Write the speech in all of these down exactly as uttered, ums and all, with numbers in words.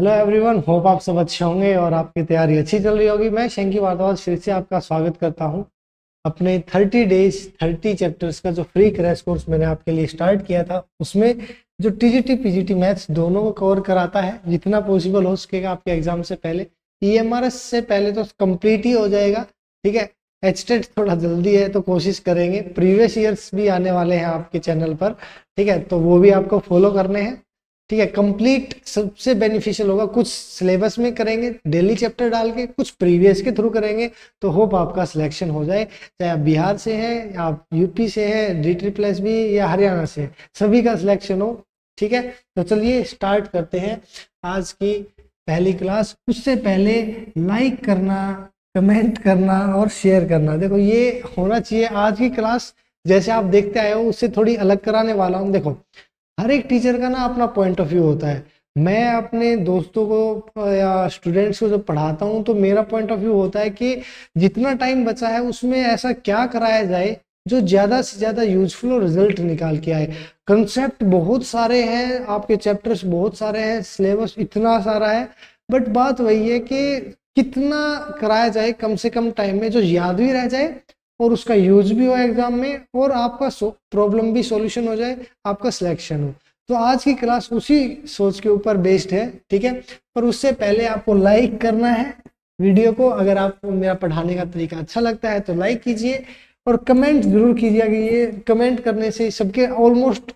Hello everyone, hope आप सब अच्छे होंगे और आपकी तैयारी अच्छी चल रही होगी। मैं शैंकी भारद्वाज फिर से आपका स्वागत करता हूं अपने थर्टी डेज थर्टी चैप्टर्स का जो फ्री क्रैश कोर्स मैंने आपके लिए स्टार्ट किया था, उसमें जो टीजीटी पीजीटी मैथ्स दोनों को कवर कराता है जितना पॉसिबल हो सकेगा आपके एग्जाम से पहले। ईएमआरएस से पहले तो कंप्लीट ही हो जाएगा, ठीक है। एचटेट थोड़ा जल्दी है तो कोशिश करेंगे। प्रीवियस ईयर्स भी आने वाले हैं आपके चैनल पर, ठीक है, तो वो भी आपको फॉलो करने हैं, ठीक है। कंप्लीट सबसे बेनिफिशियल होगा। कुछ सिलेबस में करेंगे डेली चैप्टर डाल के, कुछ प्रीवियस के थ्रू करेंगे, तो होप आपका सिलेक्शन हो जाए। चाहे आप बिहार से हैं, आप यूपी से हैं, डी ट्रिपल एस बी या हरियाणा से, सभी का सिलेक्शन हो, ठीक है। तो चलिए स्टार्ट करते हैं आज की पहली क्लास। उससे पहले लाइक करना, कमेंट करना और शेयर करना, देखो ये होना चाहिए। आज की क्लास जैसे आप देखते आए हो उससे थोड़ी अलग कराने वाला हूँ। देखो हर एक टीचर का ना अपना पॉइंट ऑफ व्यू होता है। मैं अपने दोस्तों को या स्टूडेंट्स को जब पढ़ाता हूँ तो मेरा पॉइंट ऑफ व्यू होता है कि जितना टाइम बचा है उसमें ऐसा क्या कराया जाए जो ज़्यादा से ज़्यादा यूजफुल और रिजल्ट निकाल के आए। कंसेप्ट बहुत सारे हैं, आपके चैप्टर्स बहुत सारे हैं, सिलेबस इतना सारा है, बट बात वही है कि कितना कराया जाए कम से कम टाइम में जो याद भी रह जाए और उसका यूज भी हो एग्जाम में, और आपका प्रॉब्लम भी सॉल्यूशन हो जाए, आपका सिलेक्शन हो। तो आज की क्लास उसी सोच के ऊपर बेस्ड है, ठीक है। पर उससे पहले आपको लाइक करना है वीडियो को। अगर आपको मेरा पढ़ाने का तरीका अच्छा लगता है तो लाइक कीजिए और कमेंट जरूर कीजिएगा। ये कमेंट करने से सबके ऑलमोस्ट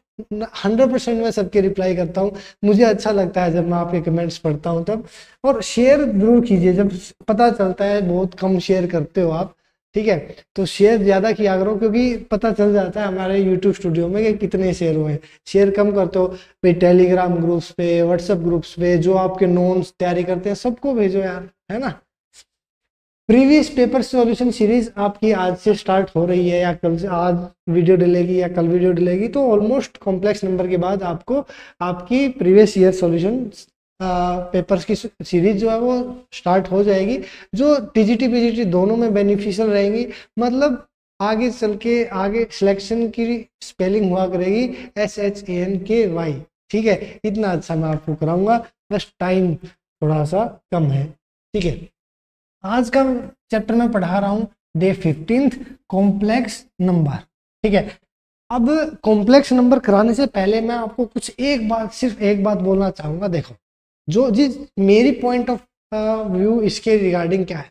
हंड्रेड परसेंट मैं सबके रिप्लाई करता हूँ, मुझे अच्छा लगता है जब मैं आपके कमेंट्स पढ़ता हूँ तब। और शेयर जरूर कीजिए, जब पता चलता है बहुत कम शेयर करते हो आप, ठीक है, तो शेयर ज़्यादा किया करो, क्योंकि पता चल जाता है हमारे यूट्यूब स्टूडियो में कि कितने शेयर हुए हैं। शेयर कम करते हो भाई, टेलीग्राम ग्रुप्स पे, व्हाट्सएप ग्रुप्स पे, जो आपके नॉन्स तैयारी करते हैं सबको भेजो यार, है ना। प्रीवियस पेपर सॉल्यूशन सीरीज आपकी आज से स्टार्ट हो रही है, या कल से, आज वीडियो डलेगी या कल वीडियो डलेगी, तो ऑलमोस्ट कॉम्प्लेक्स नंबर के बाद आपको आपकी प्रीवियस ईयर सॉल्यूशन पेपर्स की सीरीज जो है वो स्टार्ट हो जाएगी, जो टीजीटी पीजीटी दोनों में बेनिफिशियल रहेंगी। मतलब आगे चल के आगे सिलेक्शन की स्पेलिंग हुआ करेगी S H A N K Y, ठीक है। इतना अच्छा मैं आपको कराऊंगा, बस टाइम थोड़ा सा कम है, ठीक है। आज का चैप्टर में पढ़ा रहा हूँ डे फिफ्टीन कॉम्प्लेक्स नंबर, ठीक है। अब कॉम्प्लेक्स नंबर कराने से पहले मैं आपको कुछ एक बात, सिर्फ एक बात बोलना चाहूँगा। देखो जो जिस मेरी पॉइंट ऑफ व्यू इसके रिगार्डिंग क्या है,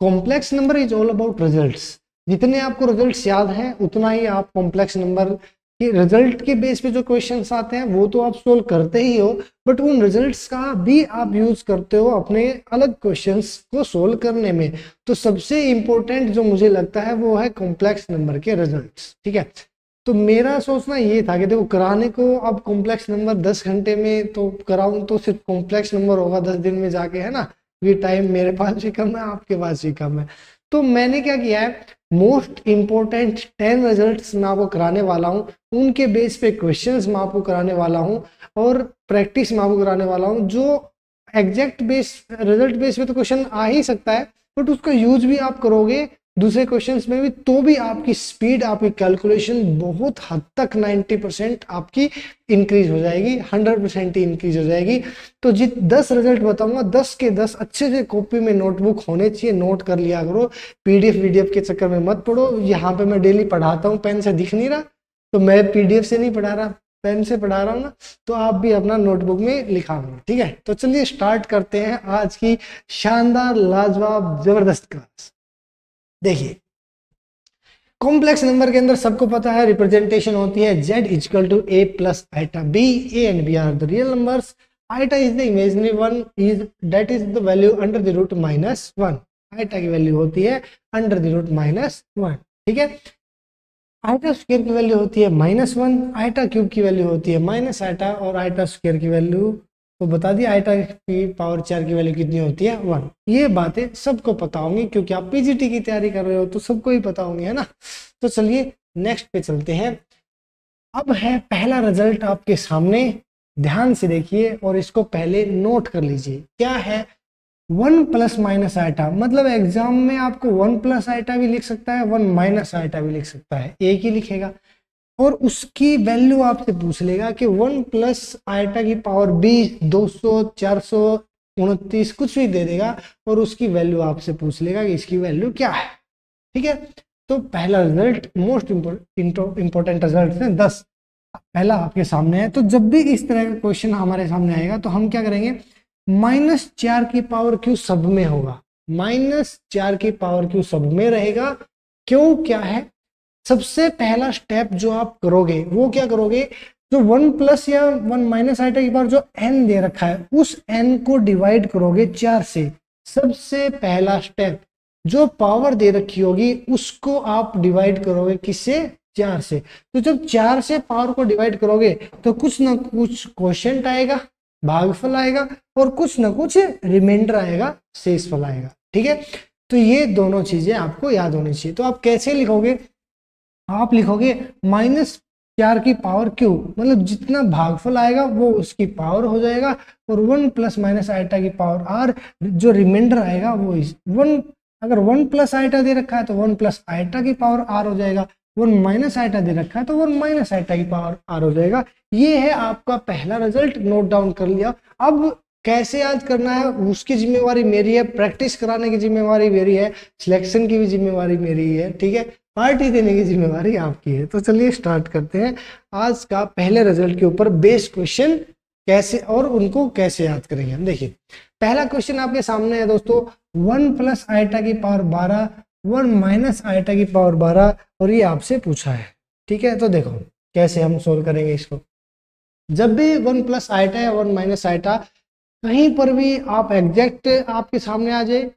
complex number is all about results. जितने आपको रिजल्ट्स याद हैं उतना ही आप कॉम्प्लेक्स नंबर कि रिजल्ट के बेस पे जो क्वेश्चंस आते हैं वो तो आप सोल्व करते ही हो, बट उन रिजल्ट्स का भी आप यूज करते हो अपने अलग क्वेश्चंस को सोल्व करने में। तो सबसे इम्पोर्टेंट जो मुझे लगता है वो है कॉम्प्लेक्स नंबर के रिजल्ट्स, ठीक है। तो मेरा सोचना ये था कि देखो कराने को अब कॉम्प्लेक्स नंबर दस घंटे में तो कराऊँ तो सिर्फ कॉम्प्लेक्स नंबर होगा दस दिन में जाके, है ना। ये टाइम मेरे पास भी कम है, आपके पास भी कम है। तो मैंने क्या किया है, मोस्ट इम्पोर्टेंट टेन रिजल्ट्स मैं आपको कराने वाला हूँ, उनके बेस पे क्वेश्चंस मैं आपको कराने वाला हूँ और प्रैक्टिस मैं आपको कराने वाला हूँ। जो एग्जैक्ट बेस रिजल्ट बेस पे तो क्वेश्चन आ ही सकता है, बट उसका यूज भी आप करोगे दूसरे क्वेश्चंस में भी, तो भी आपकी स्पीड, आपकी कैलकुलेशन बहुत हद तक नाइन्टी परसेंट आपकी इंक्रीज हो जाएगी, हंड्रेड परसेंट ही इंक्रीज हो जाएगी। तो जित दस रिजल्ट बताऊंगा, दस के दस अच्छे से कॉपी में नोटबुक होने चाहिए, नोट कर लिया करो। पीडीएफ वीडीएफ के चक्कर में मत पढ़ो। यहाँ पे मैं डेली पढ़ाता हूँ, पेन से दिख नहीं रहा तो मैं पीडीएफ से नहीं पढ़ा रहा, पेन से पढ़ा रहा हूँ ना, तो आप भी अपना नोटबुक में लिखा करो, ठीक है। तो चलिए स्टार्ट करते हैं आज की शानदार, लाजवाब, जबरदस्त क्लास। देखिए कॉम्प्लेक्स नंबर के अंदर सबको पता है रिप्रेजेंटेशन होती है z equal to a plus iota b, a and b are the real numbers, iota is the imaginary one, is that is the value under the root minus one. Iota की value होती है under the root minus one, ठीक है। Iota square की value होती है minus one, iota cube की value होती है माइनस आइटा, और आइटा स्क्वायर की वैल्यू तो बता दिया, आइटा की पावर चार की वैल्यू कितनी होती है वन। ये बातें सबको पता होंगी क्योंकि आप पीजीटी की तैयारी कर रहे हो तो सबको ही पता होंगी, है ना। तो चलिए नेक्स्ट पे चलते हैं। अब है पहला रिजल्ट आपके सामने, ध्यान से देखिए और इसको पहले नोट कर लीजिए। क्या है, वन प्लस माइनस आइटा। मतलब एग्जाम में आपको वन प्लस आइटा भी लिख सकता है, वन माइनस आइटा भी लिख सकता है, एक ही लिखेगा। और उसकी वैल्यू आपसे पूछ लेगा कि वन प्लस आयटा की पावर बीस, दो सौ, चार सौ, उनतीस कुछ भी दे देगा और उसकी वैल्यू आपसे पूछ लेगा कि इसकी वैल्यू क्या है। ठीक है, तो पहला रिजल्ट मोस्ट इंपॉर्टेंट रिजल्ट है दस, पहला आपके सामने है। तो जब भी इस तरह का क्वेश्चन हमारे सामने आएगा तो हम क्या करेंगे, माइनस चार की पावर क्यू सब में होगा, माइनस चार की पावर क्यू सब में रहेगा। क्यों, क्या है, सबसे पहला स्टेप जो आप करोगे वो क्या करोगे, जो वन प्लस या वन माइनस आईटा की पावर जो एन दे रखा है उस एन को डिवाइड करोगे चार से। सबसे पहला स्टेप जो पावर दे रखी होगी उसको आप डिवाइड करोगे किससे, चार से। तो जब चार से पावर को डिवाइड करोगे तो कुछ ना कुछ क्वोशंट आएगा, भागफल आएगा और कुछ ना कुछ रिमाइंडर आएगा, शेषफल आएगा। ठीक है, तो ये दोनों चीजें आपको याद होनी चाहिए। तो आप कैसे लिखोगे, आप लिखोगे माइनस चार की पावर क्यू, मतलब जितना भागफल आएगा वो उसकी पावर हो जाएगा, और वन प्लस माइनस आईटा की पावर आर, जो रिमाइंडर आएगा वो इस वन, अगर वन प्लस आईटा दे रखा है तो वन प्लस आईटा की पावर आर हो जाएगा, वन माइनस आईटा दे रखा है तो वन माइनस आईटा की पावर आर हो जाएगा। ये है आपका पहला रिजल्ट, नोट डाउन कर लिया। अब कैसे याद करना है उसकी जिम्मेवारी मेरी है, प्रैक्टिस कराने की जिम्मेवारी मेरी है, सिलेक्शन की भी जिम्मेवारी मेरी है, ठीक है, पार्टी देने की जिम्मेवारी आपकी है। तो चलिए स्टार्ट करते हैं आज का पहले रिजल्ट के ऊपर बेस क्वेश्चन कैसे और उनको कैसे याद करेंगे हम। देखिए, पहला क्वेश्चन आपके सामने है दोस्तों, वन प्लस आईटा की पावर बारह, वन माइनस आईटा की पावर बारह, और ये आपसे पूछा है। ठीक है, तो देखो कैसे हम सोल्व करेंगे इसको। जब भी वन प्लस आईटा या वन माइनस आईटा कहीं पर भी आप एग्जैक्ट आपके सामने आ जाए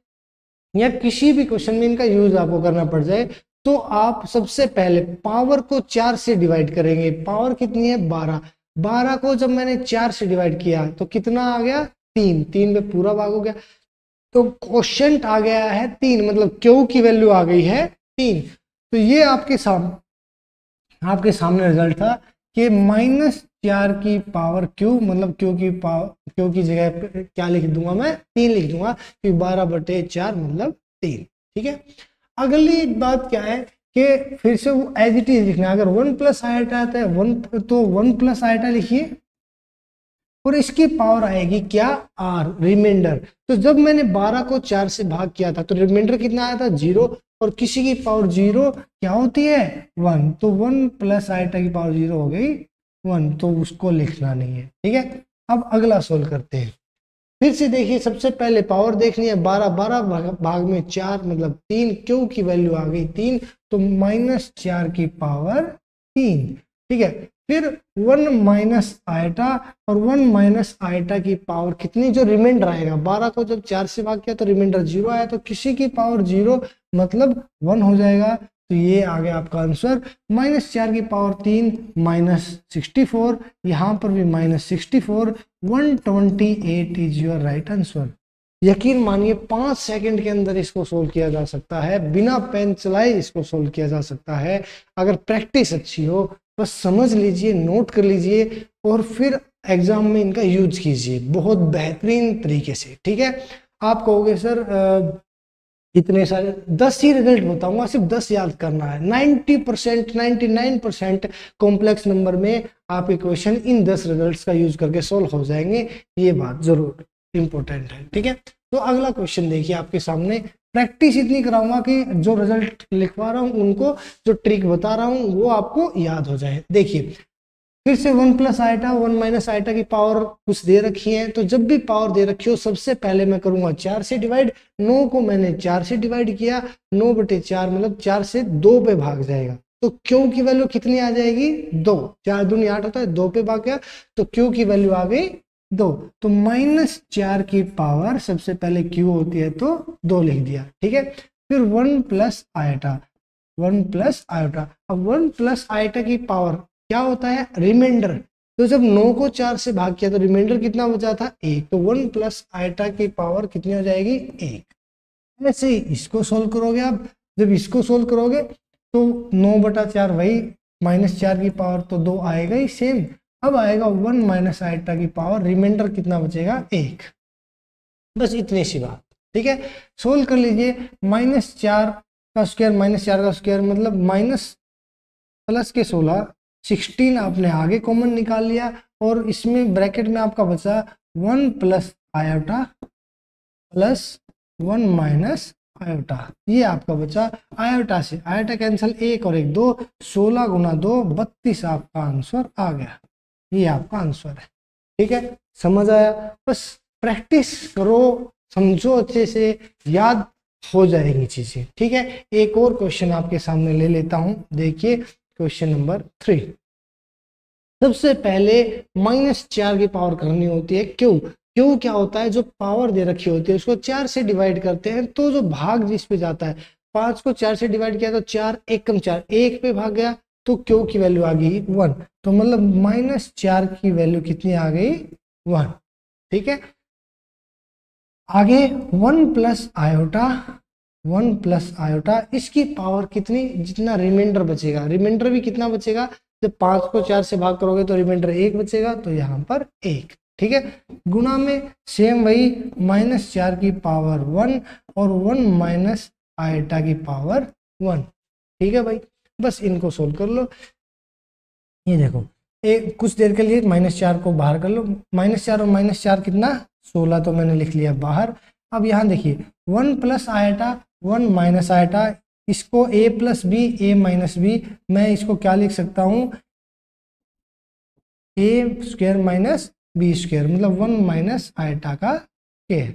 या किसी भी क्वेश्चन में इनका यूज आपको करना पड़ जाए तो आप सबसे पहले पावर को चार से डिवाइड करेंगे। पावर कितनी है, बारह, बारह को जब मैंने चार से डिवाइड किया तो कितना आ गया, तीन, तीन में पूरा भाग हो गया, तो क्वोशंट आ गया है तीन, मतलब क्यू की वैल्यू आ गई है तीन। तो ये आपके सामने आपके सामने रिजल्ट था कि माइनस चार की पावर क्यू, मतलब क्यू की पावर क्यू की जगह पे क्या लिख दूंगा मैं, तीन लिख दूंगा, क्योंकि बारह बटे चार मतलब तीन। ठीक है, अगली बात क्या है कि फिर से वो एज इट इज लिखना, अगर वन प्लस आईटा आता है वन तो वन प्लस आईटा लिखिए और इसकी पावर आएगी क्या, आर, रिमाइंडर। तो जब मैंने बारह को चार से भाग किया था तो रिमाइंडर कितना आया था, जीरो, और किसी की पावर जीरो क्या होती है, वन, तो वन प्लस आईटा की पावर जीरो हो गई वन, तो उसको लिखना नहीं है। ठीक है, अब अगला सोल्व करते हैं। फिर से देखिए, सबसे पहले पावर देखनी है, बारह, बारह भाग में चार मतलब तीन, क्यू की वैल्यू आ गई तीन, तो माइनस चार की पावर तीन। ठीक है, फिर वन माइनस आयटा और वन माइनस आयटा की पावर कितनी, जो रिमाइंडर आएगा, बारह को जब चार से भाग किया तो रिमाइंडर जीरो आया, तो किसी की पावर जीरो मतलब वन हो जाएगा। तो ये आ गया आपका आंसर, माइनस चार की पावर तीन माइनस सिक्सटी फोर, यहाँ पर भी minus sixty four, one twenty eight is your right answer. यकीन मानिए पाँच सेकंड के अंदर इसको सोल्व किया जा सकता है, बिना पेन चलाए इसको सोल्व किया जा सकता है, अगर प्रैक्टिस अच्छी हो। बस समझ लीजिए, नोट कर लीजिए और फिर एग्जाम में इनका यूज कीजिए बहुत बेहतरीन तरीके से। ठीक है, आप कहोगे सर आ, इतने सारे दस ही रिजल्ट बताऊंगा, सिर्फ दस याद करना है, नब्बे परसेंट निन्यानवे परसेंट कॉम्प्लेक्स नंबर में आपके क्वेश्चन इन दस रिजल्ट्स का यूज करके सोल्व हो जाएंगे, ये बात जरूर इम्पोर्टेंट है। ठीक है, तो अगला क्वेश्चन देखिए आपके सामने, प्रैक्टिस इतनी कराऊंगा कि जो रिजल्ट लिखवा रहा हूँ उनको, जो ट्रिक बता रहा हूँ वो आपको याद हो जाए। देखिए, फिर से one plus iota one minus iota की पावर कुछ दे रखी है, तो जब भी पावर दे रखी हो सबसे पहले मैं करूंगा चार से डिवाइड। नौ को मैंने चार से डिवाइड किया, नौ बटे चार मतलब चार से दो पे भाग जाएगा, तो क्यू की वैल्यू कितनी आ जाएगी, दो, चार दूनी आठ होता है, दो पे भाग गया तो क्यू की वैल्यू आ गई दो। तो माइनस चार की पावर सबसे पहले क्यू होती है तो दो लिख दिया। ठीक है, फिर one plus iota one plus iota अब वन प्लस आईटा की पावर क्या होता है, रिमाइंडर, तो जब नौ को चार से भाग किया तो रिमाइंडर कितना बचा था, एक, तो वन प्लस आईटा की पावर कितनी हो जाएगी, एक। ऐसे ही इसको सोल्व करोगे आप, जब इसको सोल्व करोगे तो नौ बटा चार वही माइनस चार की पावर तो दो आएगा ही सेम। अब आएगा वन माइनस आईटा की पावर, रिमाइंडर कितना बचेगा, एक। बस इतनी सी बात। ठीक है, सोल्व कर लीजिए, माइनस चार का स्क्वायर माइनस चार का स्क्वायर मतलब माइनस प्लस के सोलह सोलह आपने आगे कॉमन निकाल लिया और इसमें ब्रैकेट में आपका बचा one plus iota plus one minus iota, ये आपका बचा आयोटा से, आयोटा कैंसिल एक और एक दो, सोलह गुना दो बत्तीस आपका आंसर आ गया। ये आपका आंसर है। ठीक है, समझ आया? बस प्रैक्टिस करो, समझो अच्छे से, याद हो जाएगी चीजें। ठीक है, एक और क्वेश्चन आपके सामने ले लेता हूं। देखिए क्वेश्चन नंबर थ्री। सबसे पहले माइनस चार की पावर करनी होती है। क्यों? क्यों क्या होता है, जो पावर दे रखी होती है उसको चार से डिवाइड करते हैं तो जो भाग जिस पे जाता है, पांच को चार से डिवाइड किया तो चार एकम चार, एक पे भाग गया तो क्यों की वैल्यू आ गई वन, तो मतलब माइनस चार की वैल्यू कितनी आ गई वन। ठीक है, आगे one plus iota, one plus iota इसकी पावर कितनी, जितना रिमाइंडर बचेगा, रिमाइंडर भी कितना बचेगा, जब पांच को चार से भाग करोगे तो रिमाइंडर एक बचेगा, तो यहाँ पर एक। ठीक है, गुणा में सेम वही माइनस चार की पावर वन और वन माइनस आयोटा की पावर वन। ठीक है भाई, बस इनको सोल्व कर लो। ये देखो, एक कुछ देर के लिए माइनस चार को बाहर कर लो, माइनस चार और माइनस चार कितना सोलह, तो मैंने लिख लिया बाहर। अब यहाँ देखिए one plus iota one minus iota, इसको a plus B A minus B, मैं इसको क्या लिख सकता हूँ ए स्क्वायर माइनस बी स्क्वायर, मतलब वन माइनस आयटा का स्क्वायर,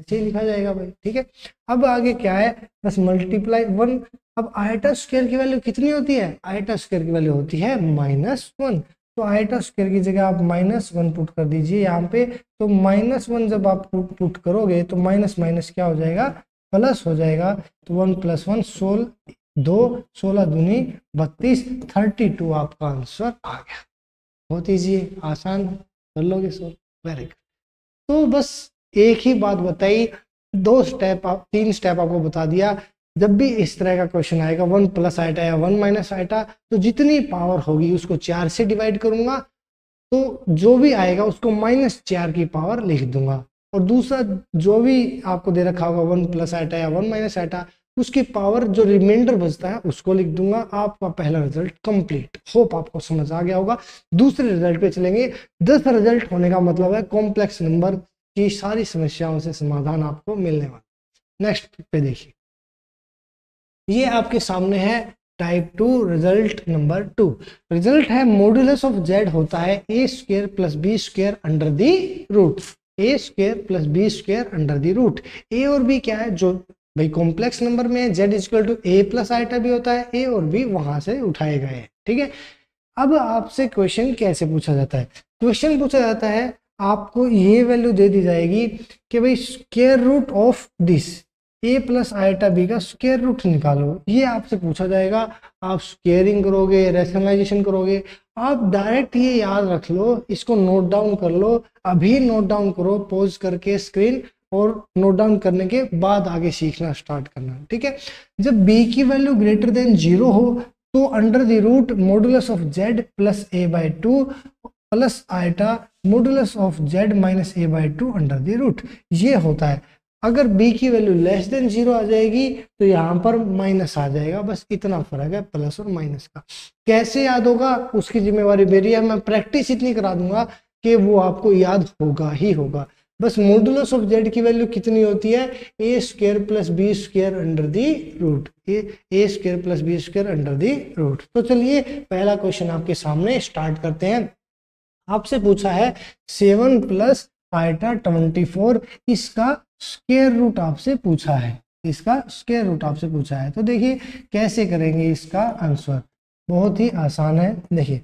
ऐसे ही लिखा जाएगा भाई। ठीक है, अब आगे क्या है, बस मल्टीप्लाई वन। अब आयटा स्क्वायर की वैल्यू कितनी होती है, आयटा स्क्वायर की वैल्यू होती है माइनस वन, तो आयटा स्क्वायर की जगह आप माइनस वन पुट कर दीजिए यहाँ पे, तो माइनस वन जब आप पुट पुट करोगे तो माइनस माइनस क्या हो जाएगा प्लस हो जाएगा, तो वन प्लस वन सोलह, दो सोलह दूनी बत्तीस, थर्टी टू आपका आंसर आ गया। बहुत ईजी, आसान, कर लोगे सो वेरी गुड। तो बस एक ही बात बताई, दो स्टेप आप, तीन स्टेप आपको बता दिया। जब भी इस तरह का क्वेश्चन आएगा वन प्लस आइटा या वन माइनस आइटा, तो जितनी पावर होगी उसको चार से डिवाइड करूंगा, तो जो भी आएगा उसको माइनस चार की पावर लिख दूंगा, और दूसरा जो भी आपको दे रखा होगा वन प्लस आइटा या वन माइनस आइटा, उसकी पावर जो रिमाइंडर बचता है उसको लिख दूंगा। आपका पहला रिजल्ट कंप्लीट, होप आपको समझ आ गया होगा। दूसरे रिजल्ट पे चलेंगे। दस रिजल्ट होने का मतलब है कॉम्प्लेक्स नंबर की सारी समस्याओं से समाधान आपको मिलने वाला। नेक्स्ट पे देखिए, ये आपके सामने है type two result number two. Result है मॉड्यूलस ऑफ जेड होता है ए square plus B square under the root, A square plus B square under the root. A और बी क्या है, जो भाई कॉम्प्लेक्स नंबर में है, Z equal to A plus iota भी होता है, ए और बी वहां से उठाए गए हैं। ठीक है, अब आपसे क्वेश्चन कैसे पूछा जाता है, क्वेश्चन पूछा जाता है आपको ये वैल्यू दे दी जाएगी कि भाई square root of this A plus iota B का स्क्वायर रूट निकालो, ये आपसे पूछा जाएगा। आप स्केयरिंग करोगे, रेशनलाइजेशन करोगे, आप डायरेक्ट ये याद रख लो, इसको नोट डाउन कर लो, अभी नोट डाउन करो पॉज करके स्क्रीन, और नोट डाउन करने के बाद आगे सीखना स्टार्ट करना। ठीक है, जब b की वैल्यू ग्रेटर देन जीरो हो तो under the root modulus of Z plus A by two plus iota modulus of Z minus A by two under the root, ये होता है। अगर b की वैल्यू लेस देन जीरो आ जाएगी तो यहाँ पर माइनस आ जाएगा, बस इतना फर्क है प्लस और माइनस का। कैसे याद होगा उसकी जिम्मेवारी मेरी है, मैं प्रैक्टिस इतनी करा दूंगा कि वो आपको याद होगा ही होगा। बस मॉड्यूलस ऑफ z की वैल्यू कितनी होती है, ए square plus B square under the root, A square plus B square under the root. तो चलिए पहला क्वेश्चन आपके सामने स्टार्ट करते हैं। आपसे पूछा है seven plus iota twenty four, इसका स्क्वायर रूट आपसे पूछा है, इसका स्क्वायर रूट आपसे पूछा है। तो देखिए कैसे करेंगे इसका आंसर, बहुत ही आसान है। देखिए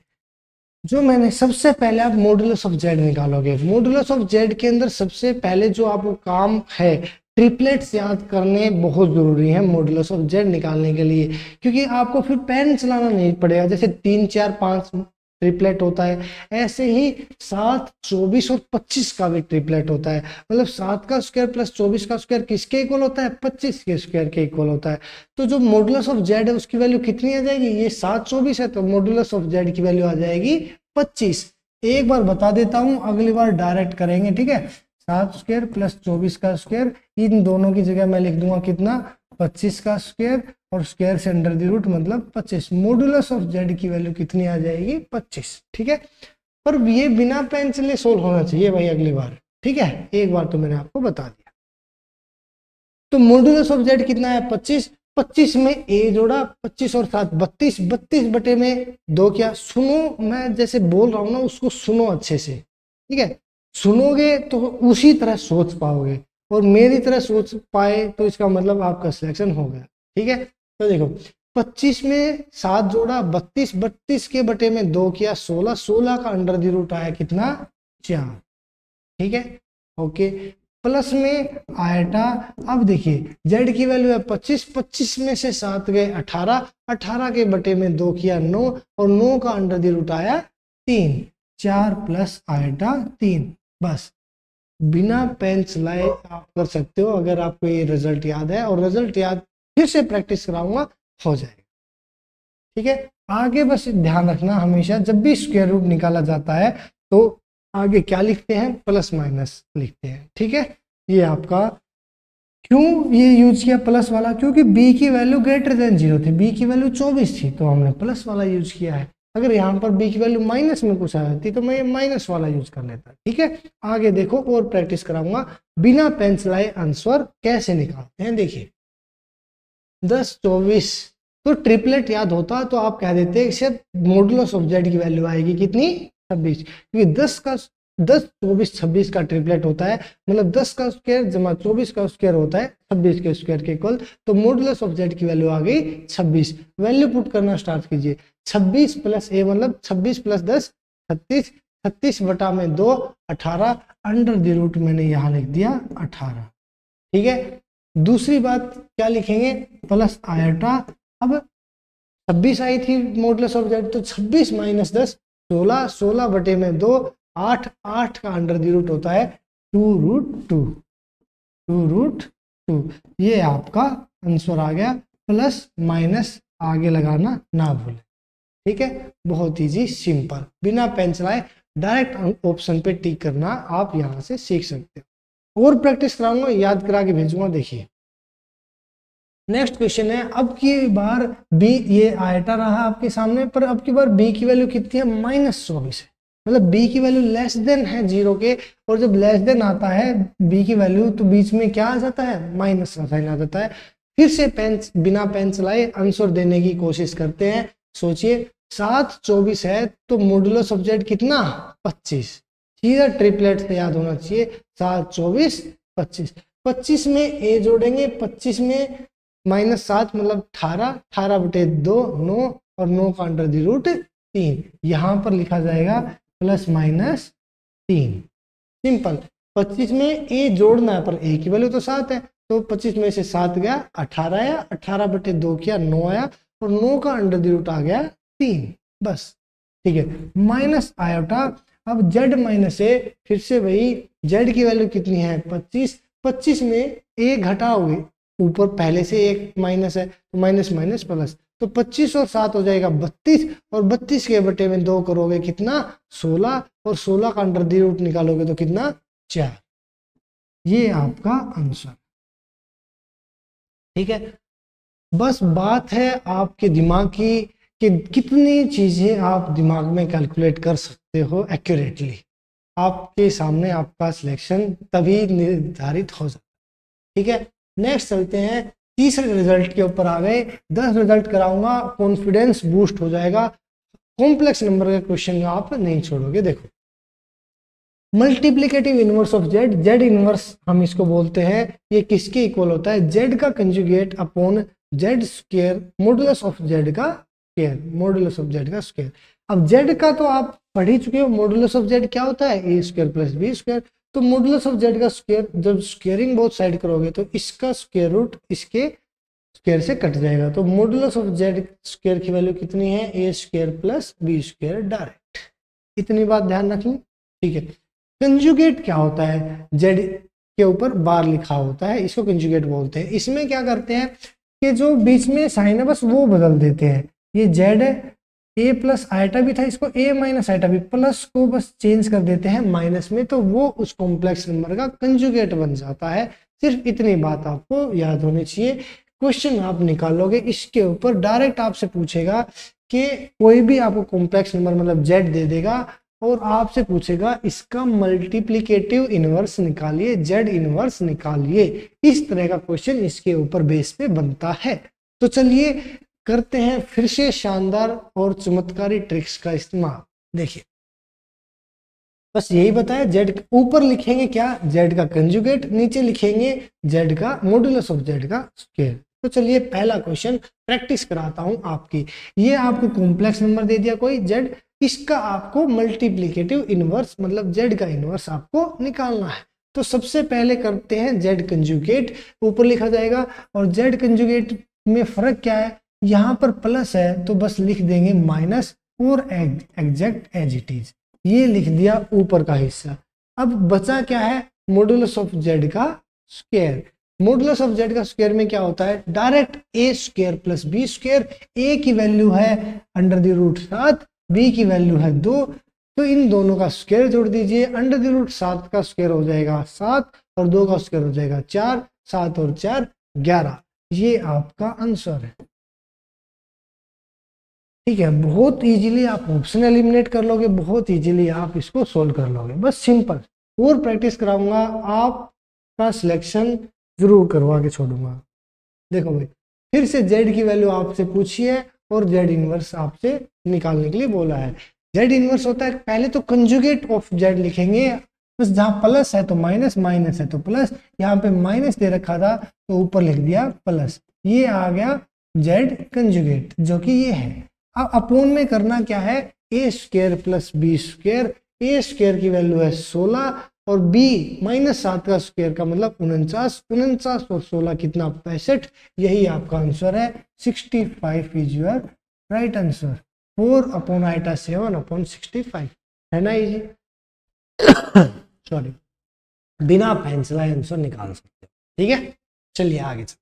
जो मैंने सबसे पहले आप मॉड्यूलस ऑफ जेड निकालोगे, मॉड्यूलस ऑफ जेड के अंदर सबसे पहले जो आपको काम है ट्रिपलेट्स याद करने बहुत जरूरी है मॉड्यूलस ऑफ जेड निकालने के लिए, क्योंकि आपको फिर पेन चलाना नहीं पड़ेगा। जैसे तीन चार पाँच ट्रिपलेट होता है, ऐसे ही सात चौबीस और पच्चीस का भी ट्रिपलेट होता है, मतलब सात का स्क्वायर प्लस चौबीस का स्क्वायर किसके इक्वल होता है, पच्चीस के स्क्वायर के इक्वल होता है। तो जो मॉड्यूलस ऑफ जेड है उसकी वैल्यू कितनी आ जाएगी, ये सात चौबीस है तो मॉड्यूलस ऑफ जेड की वैल्यू आ जाएगी पच्चीस। एक बार बता देता हूं, अगली बार डायरेक्ट करेंगे। ठीक है, सात स्क्वायर प्लस चौबीस का स्क्वायर, इन दोनों की जगह मैं लिख दूंगा कितना पच्चीस का स्क्वायर और स्क्वायर से अंडर द रूट मतलब पच्चीस। मॉडुलस ऑफ जेड की वैल्यू कितनी आ जाएगी पच्चीस। ठीक है, पर ये बिना पेंसिल सोल्व होना चाहिए भाई अगली बार। ठीक है, एक बार तो मैंने आपको बता दिया। तो मॉडुलस ऑफ जेड कितना है पच्चीस। पच्चीस में ए जोड़ा, पच्चीस और सात बत्तीस, बत्तीस बटे में दो। क्या सुनो, मैं जैसे बोल रहा हूँ ना उसको सुनो अच्छे से। ठीक है, सुनोगे तो उसी तरह सोच पाओगे और मेरी तरह सोच पाए तो इसका मतलब आपका सिलेक्शन हो गया। ठीक है, तो देखो पच्चीस में सात जोड़ा, बत्तीस, बत्तीस के बटे में दो किया सोलह, सोलह का अंडर द रूट आया कितना चार। ठीक है, ओके, प्लस में आयटा। अब देखिए जेड की वैल्यू है पच्चीस, पच्चीस में से सात गए अठारह, अठारह के बटे में दो किया नौ और नौ का अंडर द रूट आया तीन, चार प्लस आयटा तीन। बस बिना पेन चलाए आप कर सकते हो अगर आपको ये रिजल्ट याद है, और रिजल्ट याद फिर से प्रैक्टिस कराऊंगा, हो जाएगा। ठीक है, आगे बस ध्यान रखना हमेशा जब भी स्क्वायर रूट निकाला जाता है तो आगे क्या लिखते हैं, प्लस माइनस लिखते हैं। ठीक है, ये आपका क्यों ये यूज किया प्लस वाला, क्योंकि b की वैल्यू ग्रेटर देन जीरो थी, b की वैल्यू चौबीस थी तो हमने प्लस वाला यूज किया है। अगर यहाँ पर b की वैल्यू माइनस में कुछ आ जाती तो मैं माइनस वाला यूज कर लेता। ठीक है, आगे देखो और प्रैक्टिस कराऊंगा बिना पेन चलाए आंसर कैसे निकालते हैं। देखिए दस चौबीस तो ट्रिपलेट याद होता तो आप कह देते सिर्फ मॉडुलस ऑफ जेड की वैल्यू आएगी कितनी छब्बीस, क्योंकि दस का दस चौबीस छब्बीस का ट्रिपलेट होता है, मतलब दस का स्क्वायर जमा चौबीस का स्क्वायर होता है छब्बीस के स्क्वायर के इक्वल। तो मॉडुलस ऑफ जेड की वैल्यू आ गई छब्बीस। वैल्यू पुट करना स्टार्ट कीजिए। छब्बीस प्लस ए मतलब छब्बीस प्लस दस छत्तीस, छत्तीस बटा में दो अठारह, अंडर द रूट मैंने यहाँ लिख दिया अठारह। ठीक है, दूसरी बात क्या लिखेंगे प्लस आयटा। अब छब्बीस आई थी मॉडुलस ऑफ जेड तो छब्बीस माइनस दस सोलह, सोलह बटे में दो आठ, आठ का अंडर द रूट होता है two root two, two root two. ये आपका आंसर आ गया। प्लस माइनस आगे लगाना ना भूलें। ठीक है, बहुत इजी सिंपल, बिना पेन चलाए डायरेक्ट ऑप्शन पे टिक करना आप यहाँ से सीख सकते हो। और प्रैक्टिस कराऊंगा, याद करा के भेजूंगा। देखिए नेक्स्ट क्वेश्चन है, अब की बार बी, ये आयटा रहा आपके सामने, पर अब की बार बी की वैल्यू कितनी है माइनस चौबीस है, मतलब b की वैल्यू लेस देन है जीरो के, और जब लेस देन आता है b की वैल्यू तो बीच में क्या आ जाता है माइनस का साइन आ जाता है। फिर से पेन बिना पेन चलाए आंसर देने की कोशिश करते हैं। सोचिए सात चौबीस है तो मॉडुलस ऑफ जेड कितना पच्चीस, सीधा ट्रिपलेट से याद होना चाहिए सात चौबीस पच्चीस। पच्चीस में a जोड़ेंगे, पच्चीस में माइनस सात मतलब अठारह, अठारह बटे दो नौ और नौ का अंडर द रूट तीन। यहाँ पर लिखा जाएगा प्लस माइनस तीन, सिंपल। पच्चीस में ए जोड़ना है पर ए की वैल्यू तो सात है तो पच्चीस में से सात गया अठारह आया, अठारह बटे दो किया नौ आया और नौ का अंडर द रूट आ गया तीन। बस ठीक है, माइनस आयोटा। अब जेड माइनस ए, फिर से वही, जेड की वैल्यू कितनी है पच्चीस, पच्चीस में ए घटाओगे ऊपर पहले से एक माइनस है तो माइनस माइनस प्लस, तो पच्चीस और सात हो जाएगा बत्तीस और बत्तीस के बटे में दो करोगे कितना सोलह और सोलह का अंडर द रूट निकालोगे तो कितना चार। ये आपका आंसर। ठीक है, बस बात है आपके दिमाग की कि कितनी चीजें आप दिमाग में कैलकुलेट कर सकते हो एक्यूरेटली। आपके सामने आपका सिलेक्शन तभी निर्धारित हो जाता है। ठीक है, नेक्स्ट चलते हैं तीसरे रिजल्ट के ऊपर। आ गए दस रिजल्ट कराऊंगा, कॉन्फिडेंस बूस्ट हो जाएगा। कॉम्प्लेक्स नंबर के क्वेश्चन आप नहीं छोड़ोगे। देखो multiplicative inverse of Z, Z inverse हम इसको बोलते हैं, ये किसके इक्वल होता है जेड का conjugate upon Z square modulus of Z का स्क्वायर, मॉडुलस ऑफ जेड का स्क्वायर। अब जेड का तो आप पढ़ ही चुके हो, मॉडुलस ऑफ जेड क्या होता है ए स्क्वायर प्लस बी स्क्वायर। तो मॉडुलस ऑफ जेड का स्क्वायर जब स्क्वायरिंग बोथ साइड करोगे तो इसका स्क्वायर रूट इसके स्क्वायर से कट जाएगा। तो मॉडुलस ऑफ जेड स्क्वायर की वैल्यू कितनी है ए square plus B square direct. इतनी बात ध्यान रख लें। ठीक है, कंजुगेट क्या होता है, जेड के ऊपर बार लिखा होता है, इसको कंजुगेट बोलते हैं। इसमें क्या करते हैं कि जो बीच में साइन है बस वो बदल देते हैं। ये जेड है ए प्लस आइटा भी था, इसको ए माइनस आइटा भी, प्लस को बस चेंज कर देते हैं माइनस में, तो वो उस कॉम्प्लेक्स नंबर का कंजुगेट बन जाता है। सिर्फ इतनी बात आपको याद होनी चाहिए। क्वेश्चन आप निकालोगे इसके ऊपर, डायरेक्ट आपसे पूछेगा कि कोई भी आपको कॉम्प्लेक्स नंबर मतलब जेड दे देगा और आपसे पूछेगा इसका मल्टीप्लीकेटिव इनवर्स निकालिए, जेड इनवर्स निकालिए। इस तरह का क्वेश्चन इसके ऊपर बेस पे बनता है। तो चलिए करते हैं फिर से शानदार और चमत्कारी ट्रिक्स का इस्तेमाल। देखिए बस यही बताया, जेड ऊपर लिखेंगे क्या, जेड का कंजुगेट, नीचे लिखेंगे जेड का मॉड्यूलस ऑफ जेड का स्क्वायर। तो चलिए पहला क्वेश्चन प्रैक्टिस कराता हूं आपकी। ये आपको कॉम्प्लेक्स नंबर दे दिया कोई जेड, इसका आपको मल्टीप्लीकेटिव इनवर्स मतलब जेड का इनवर्स आपको निकालना है। तो सबसे पहले करते हैं जेड कंजुगेट, ऊपर लिखा जाएगा, और जेड कंजुगेट में फर्क क्या है, यहाँ पर प्लस है तो बस लिख देंगे माइनस और एग्जैक्ट एज इट इज, ये लिख दिया ऊपर का हिस्सा। अब बचा क्या है, मॉड्यूलस ऑफ जेड का स्क्वायर। मॉड्यूलस ऑफ जेड का स्क्वायर में क्या होता है, डायरेक्ट ए स्क्वायर प्लस बी स्क्वायर। ए की वैल्यू है अंडर द रूट सात, बी की वैल्यू है दो, तो इन दोनों का स्क्वायर जोड़ दीजिए। अंडर द रूट सात का स्क्वायर हो जाएगा सात और दो का स्क्वायर हो जाएगा चार, सात और चार ग्यारह, ये आपका आंसर है। ठीक है, बहुत इजीली आप ऑप्शन एलिमिनेट कर लोगे, बहुत इजीली आप इसको सोल्व कर लोगे। बस सिंपल, और प्रैक्टिस कराऊंगा, आपका सिलेक्शन जरूर करवा के छोड़ूंगा। देखो भाई, फिर से जेड की वैल्यू आपसे पूछी है और जेड इनवर्स आपसे निकालने के लिए बोला है। जेड इनवर्स होता है, पहले तो कंजुगेट ऑफ जेड लिखेंगे, बस जहाँ प्लस है तो माइनस, माइनस है तो प्लस, यहाँ पे माइनस दे रखा था तो ऊपर लिख दिया प्लस, ये आ गया जेड कंजुगेट जो कि ये है। अब अपोन में करना क्या है, ए स्क्वायर प्लस बी स्क्वायर। ए स्क्वायर की वैल्यू है सोलह और बी माइनस सात का स्क्वायर का मतलब उनचास, उनचास और सोलह कितना, पैंसठ, यही आपका आंसर है। Sixty five is your right answer, four upon iota seven upon sixty five है ना, इजी। सॉरी, बिना पेन चलाए आंसर निकाल सकते हो। ठीक है, चलिए आगे चल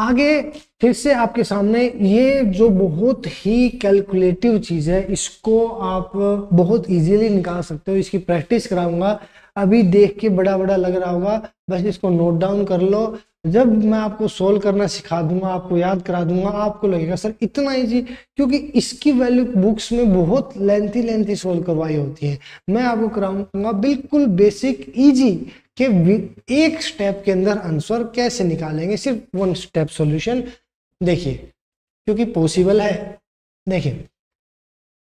आगे फिर से आपके सामने ये जो बहुत ही कैलकुलेटिव चीज़ है, इसको आप बहुत इजीली निकाल सकते हो। इसकी प्रैक्टिस कराऊंगा, अभी देख के बड़ा बड़ा लग रहा होगा, बस इसको नोट डाउन कर लो। जब मैं आपको सोल्व करना सिखा दूंगा, आपको याद करा दूंगा, आपको लगेगा सर इतना इजी, क्योंकि इसकी वैल्यू बुक्स में बहुत लेंथी लेंथी सोल्व करवाई होती है। मैं आपको कराऊंगा बिल्कुल बेसिक इजी कि एक स्टेप के अंदर आंसर कैसे निकालेंगे, सिर्फ वन स्टेप सॉल्यूशन। देखिए क्योंकि पॉसिबल है। देखिए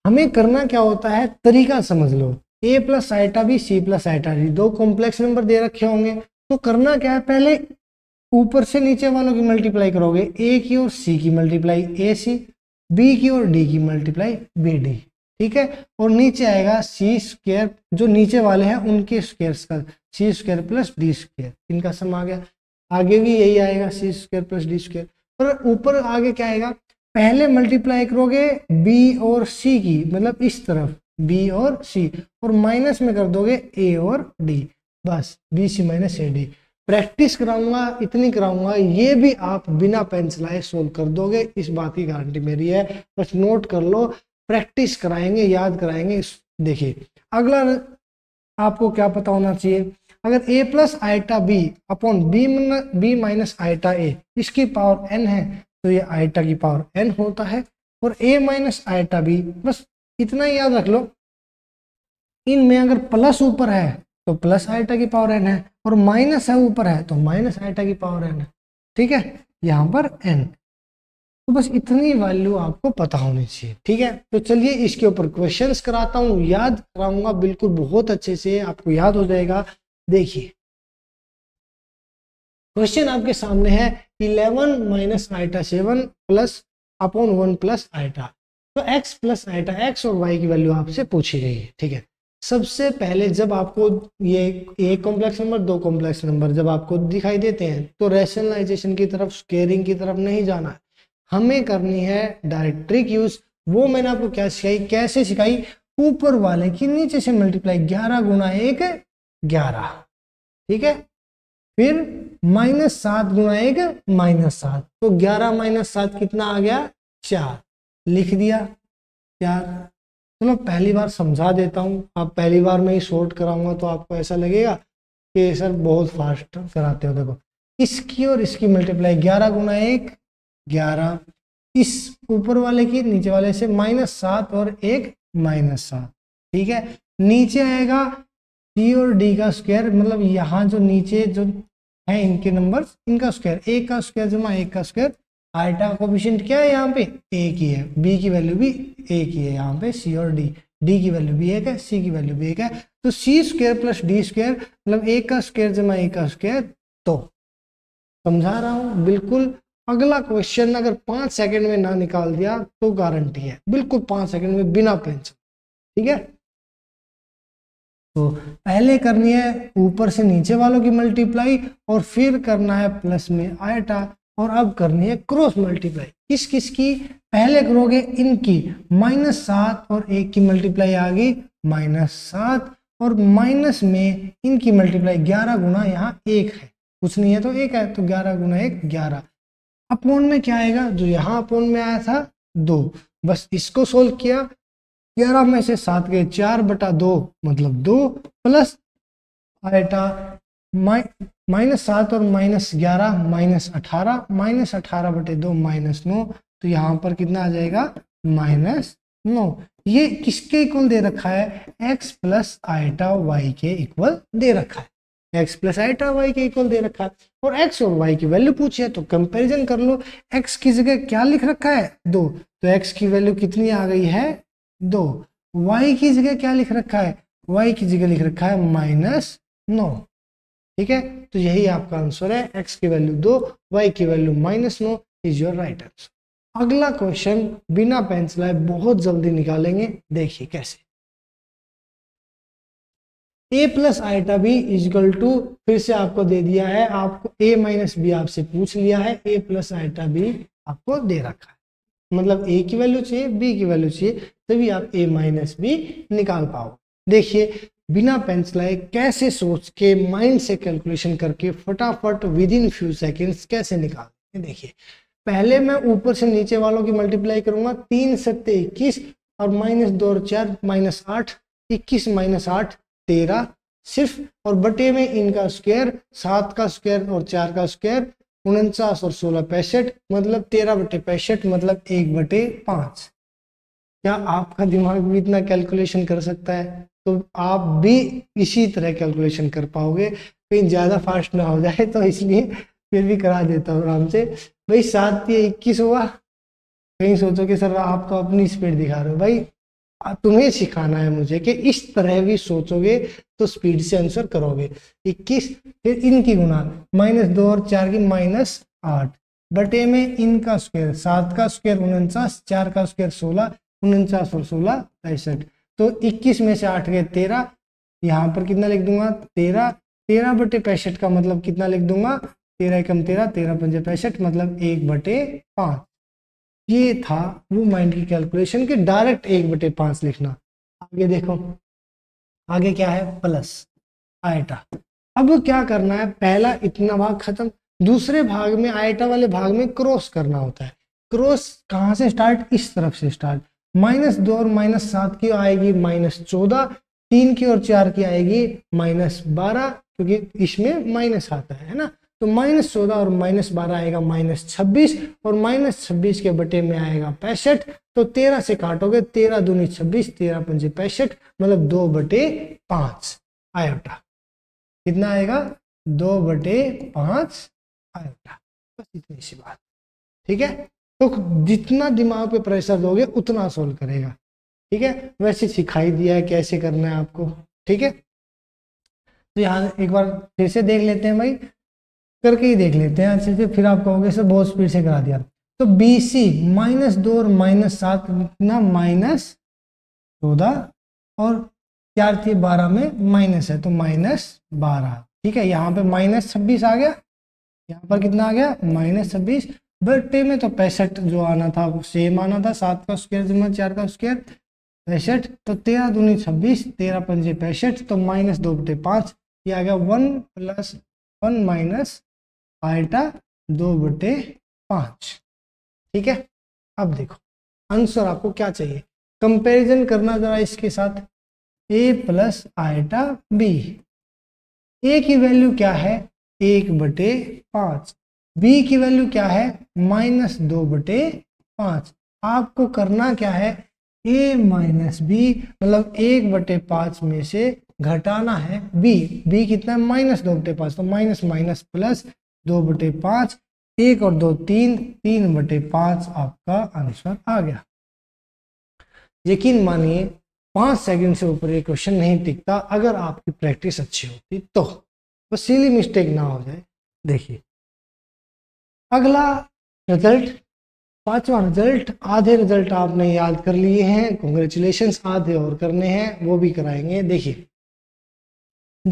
हमें करना क्या होता है, तरीका समझ लो, ए प्लस आइटा भी, सी प्लस आइटा भी, दो कॉम्प्लेक्स नंबर दे रखे होंगे, तो करना क्या है, पहले ऊपर से नीचे वालों की मल्टीप्लाई करोगे, ए की और सी की मल्टीप्लाई ए सी, बी की और डी की मल्टीप्लाई बी डी, ठीक है, और नीचे आएगा सी स्क्वायर, जो नीचे वाले हैं उनके स्क्वायर्स का, सी स्क्वायर प्लस डी स्क्वायर, इनका सम आ गया। आगे भी यही आएगा सी स्क्वायर प्लस डी स्क्वायर, पर ऊपर आगे क्या आएगा, पहले मल्टीप्लाई करोगे बी और सी की, मतलब इस तरफ बी और सी, और माइनस में कर दोगे ए और डी, बस B C minus A D. Practice कराऊंगा, इतनी कराऊंगा, ये भी आप बिना पेन चलाए सोल्व कर दोगे, इस बात की गारंटी मेरी है। बस नोट कर लो, प्रैक्टिस कराएंगे, याद कराएंगे। देखिए अगला आपको क्या पता होना चाहिए, अगर ए plus iota B upon B B minus iota ए, इसकी पावर एन है तो ये आइटा की पावर एन होता है, और ए माइनस आइटा बी, बस इतना ही याद रख लो। इनमें अगर प्लस ऊपर है तो प्लस आइटा की पावर एन है, और माइनस है ऊपर है तो माइनस आइटा की पावर एन है, ठीक है, यहाँ पर एन। तो बस इतनी वैल्यू आपको पता होनी चाहिए। ठीक है, तो चलिए इसके ऊपर क्वेश्चंस कराता हूँ, याद कराऊंगा बिल्कुल बहुत अच्छे से, आपको याद हो जाएगा। देखिए क्वेश्चन आपके सामने है, eleven minus iota seven plus upon one plus iota, तो एक्स प्लस आइटा, एक्स और वाई की वैल्यू आपसे पूछी गई है। ठीक है, सबसे पहले जब आपको ये एक कॉम्प्लेक्स नंबर, दो कॉम्प्लेक्स नंबर जब आपको दिखाई देते हैं, तो रैशनलाइजेशन की तरफ, स्केयरिंग की तरफ नहीं जाना है, हमें करनी है डायरेक्ट ट्रिक यूज। वो मैंने आपको क्या सिखाई, कैसे सिखाई, ऊपर वाले की नीचे से मल्टीप्लाई, ग्यारह गुना एक ग्यारह, ठीक है, फिर माइनस सात गुना एक माइनस सात, तो ग्यारह माइनस सात कितना आ गया, चार लिख दिया चार। चलो तो पहली बार समझा देता हूँ, आप पहली बार मैं ही शॉर्ट कराऊंगा तो आपको ऐसा लगेगा कि सर बहुत फास्ट कराते हो। देखो इसकी और इसकी मल्टीप्लाई ग्यारह गुना एक ग्यारह, इस ऊपर वाले की नीचे वाले से माइनस सात और एक माइनस सात, ठीक है। नीचे आएगा सी और डी का स्क्वायर, मतलब यहाँ जो नीचे जो है इनके नंबर्स इनका स्क्वायर, एक का स्क्वायर जमा एक का स्क्वायर। आइटा कोफिशिएंट क्या है यहाँ पे, एक ही है, बी की वैल्यू भी एक ही है यहाँ पे, सी और डी, डी की वैल्यू भी एक है, सी की वैल्यू भी एक है। तो सी स्क्वायर प्लस डी स्क्वायर मतलब एक का स्क्वायर जमा एक का स्क्वायर। तो समझा रहा हूँ बिल्कुल। अगला क्वेश्चन अगर पांच सेकंड में ना निकाल दिया तो गारंटी है, बिल्कुल पांच सेकंड में बिना पेंशन, ठीक है। तो पहले करनी है ऊपर से नीचे वालों की मल्टीप्लाई और फिर करना है प्लस में आयटा, और अब करनी है क्रॉस मल्टीप्लाई। किस किस की पहले करोगे, इनकी माइनस सात और एक की मल्टीप्लाई आ गई माइनस सात, और माइनस में इनकी मल्टीप्लाई ग्यारह गुना यहाँ एक है, कुछ नहीं है तो एक है, तो ग्यारह गुना एक ग्यारह। अपोन में क्या आएगा, जो यहाँ अपोन में आया था दो, बस इसको सोल्व किया। ग्यारह में से सात गए चार बटा दो मतलब दो, प्लस आटा माइनस सात और माइनस ग्यारह माइनस अठारह, माइनस अठारह बटे दो माइनस नौ, तो यहाँ पर कितना आ जाएगा माइनस नौ। ये किसके इक्वल दे रखा है, एक्स प्लस आटा वाई के इक्वल दे रखा है, x प्लस आइटा वाई के इक्वल दे रखा है। और x और y की वैल्यू पूछी है तो कंपैरिजन कर लो। x की जगह क्या लिख रखा है दो, तो x की वैल्यू कितनी आ गई है दो। y की जगह क्या लिख रखा है, y की जगह लिख रखा है माइनस नौ, ठीक है। तो यही आपका आंसर है, x की वैल्यू दो y की वैल्यू माइनस नौ इज योर राइट आंसर। अगला क्वेश्चन बिना पेन चलाए बहुत जल्दी निकालेंगे, देखिए कैसे। ए plus iota B equal to, फिर से आपको दे दिया है, आपको ए माइनस बी आपसे पूछ लिया है, ए प्लस आइटा बी आपको दे रखा है, मतलब ए की वैल्यू चाहिए बी की वैल्यू चाहिए तभी आप ए माइनस बी निकाल पाओ। देखिए बिना पेन चलाए कैसे सोच के माइंड से कैलकुलेशन करके फटाफट विद इन फ्यू सेकेंड्स कैसे निकाल। देखिए पहले मैं ऊपर से नीचे वालों की मल्टीप्लाई करूंगा, तीन सत्ते इक्कीस और माइनस दो और चार माइनस आठ, इक्कीस माइनस आठ तेरह सिर्फ, और बटे में इनका स्क्वायर, सात का स्क्वायर और चार का स्क्वायर, उनचास और सोलह पैंसठ, मतलब तेरह बटे पैंसठ मतलब एक बटे पाँच। क्या आपका दिमाग भी इतना कैलकुलेशन कर सकता है, तो आप भी इसी तरह कैलकुलेशन कर पाओगे, कहीं ज़्यादा फास्ट ना हो जाए तो इसलिए फिर भी करा देता हूँ आराम से। भाई सात ये इक्कीस हुआ, कहीं सोचो कि सर आप तो अपनी स्पीड दिखा रहे हो, भाई तुम्हें सिखाना है मुझे कि इस तरह भी सोचोगे तो स्पीड से आंसर करोगे। इक्कीस फिर इनकी गुना माइनस दो और चार की माइनस आठ, बटे में इनका स्क्वायर, सात का स्क्वायर उनचास, चार का स्क्वायर सोलह, उनचास और सोलह पैंसठ। तो इक्कीस में से आठ गए तेरह, यहाँ पर कितना लिख दूंगा तेरह, तेरह बटे पैंसठ का मतलब कितना लिख दूंगा, तेरह एकम तेरह, तेरह पंजे पैंसठ मतलब एक बटे पाँच। ये था वो माइंड की कैलकुलेशन के डायरेक्ट एक बटे पांच लिखना। आगे देखो आगे क्या है, प्लस आयटा। अब क्या करना है, पहला इतना भाग खत्म, दूसरे भाग में आयटा वाले भाग में क्रॉस करना होता है। क्रॉस कहाँ से स्टार्ट, इस तरफ से स्टार्ट। माइनस दो और माइनस सात की आएगी माइनस चौदह, तीन की और चार की आएगी माइनस बारह, क्योंकि इसमें माइनस आता है ना, तो माइनस चौदह और माइनस बारह आएगा माइनस छब्बीस, और माइनस छब्बीस के बटे में आएगा पैंसठ। तो तेरह से काटोगे, तेरह दूनी छब्बीस, तेरह पंजे पैंसठ मतलब दो बटे पाँच आयोटा। कितना आएगा, दो बटे पाँच आयोटा। बस इतनी सी बात, ठीक है। तो जितना दिमाग पे प्रेशर दोगे उतना सोल्व करेगा, ठीक है। वैसे सिखाई दिया है कैसे करना है आपको, ठीक है। तो यहाँ एक बार फिर से देख लेते हैं भाई, करके ही देख लेते हैं अच्छे से, फिर आप कहोगे सर बहुत स्पीड से करा दिया। तो बी सी माइनस दो और माइनस सात ना माइनस चौदह और चार थी बारह में माइनस है तो माइनस बारह, ठीक है। यहाँ पे माइनस छब्बीस आ गया, यहाँ पर कितना आ गया माइनस छब्बीस, बटे में तो पैंसठ जो आना था वो सेम आना था, सात का स्क्वायर जमा चार का स्क्वायर पैंसठ, तो तेरह दूनी छब्बीस, तेरह पंजे पैंसठ, तो माइनस दो बटे पाँच, ये आ गया one plus one minus iota दो बटे पाँच, ठीक है। अब देखो आंसर आपको क्या चाहिए, कंपैरिजन करना जरा इसके साथ, ए प्लस आइटा बी, ए की वैल्यू क्या है एक बटे पाँच, बी की वैल्यू क्या है माइनस दो बटे पाँच। आपको करना क्या है ए माइनस बी मतलब एक बटे पाँच में से घटाना है बी, बी कितना है माइनस दो बटे पाँच, तो माइनस माइनस प्लस दो बटे पाँच, एक और दो तीन, तीन बटे पाँच आपका आंसर आ गया। यकीन मानिए पाँच सेकंड से ऊपर ये क्वेश्चन नहीं टिकता अगर आपकी प्रैक्टिस अच्छी होती तो, बस सीली मिस्टेक ना हो जाए। देखिए अगला रिजल्ट, पांचवा रिजल्ट, आधे रिजल्ट आपने याद कर लिए हैं, कॉन्ग्रेचुलेशंस, आधे और करने हैं वो भी कराएंगे। देखिए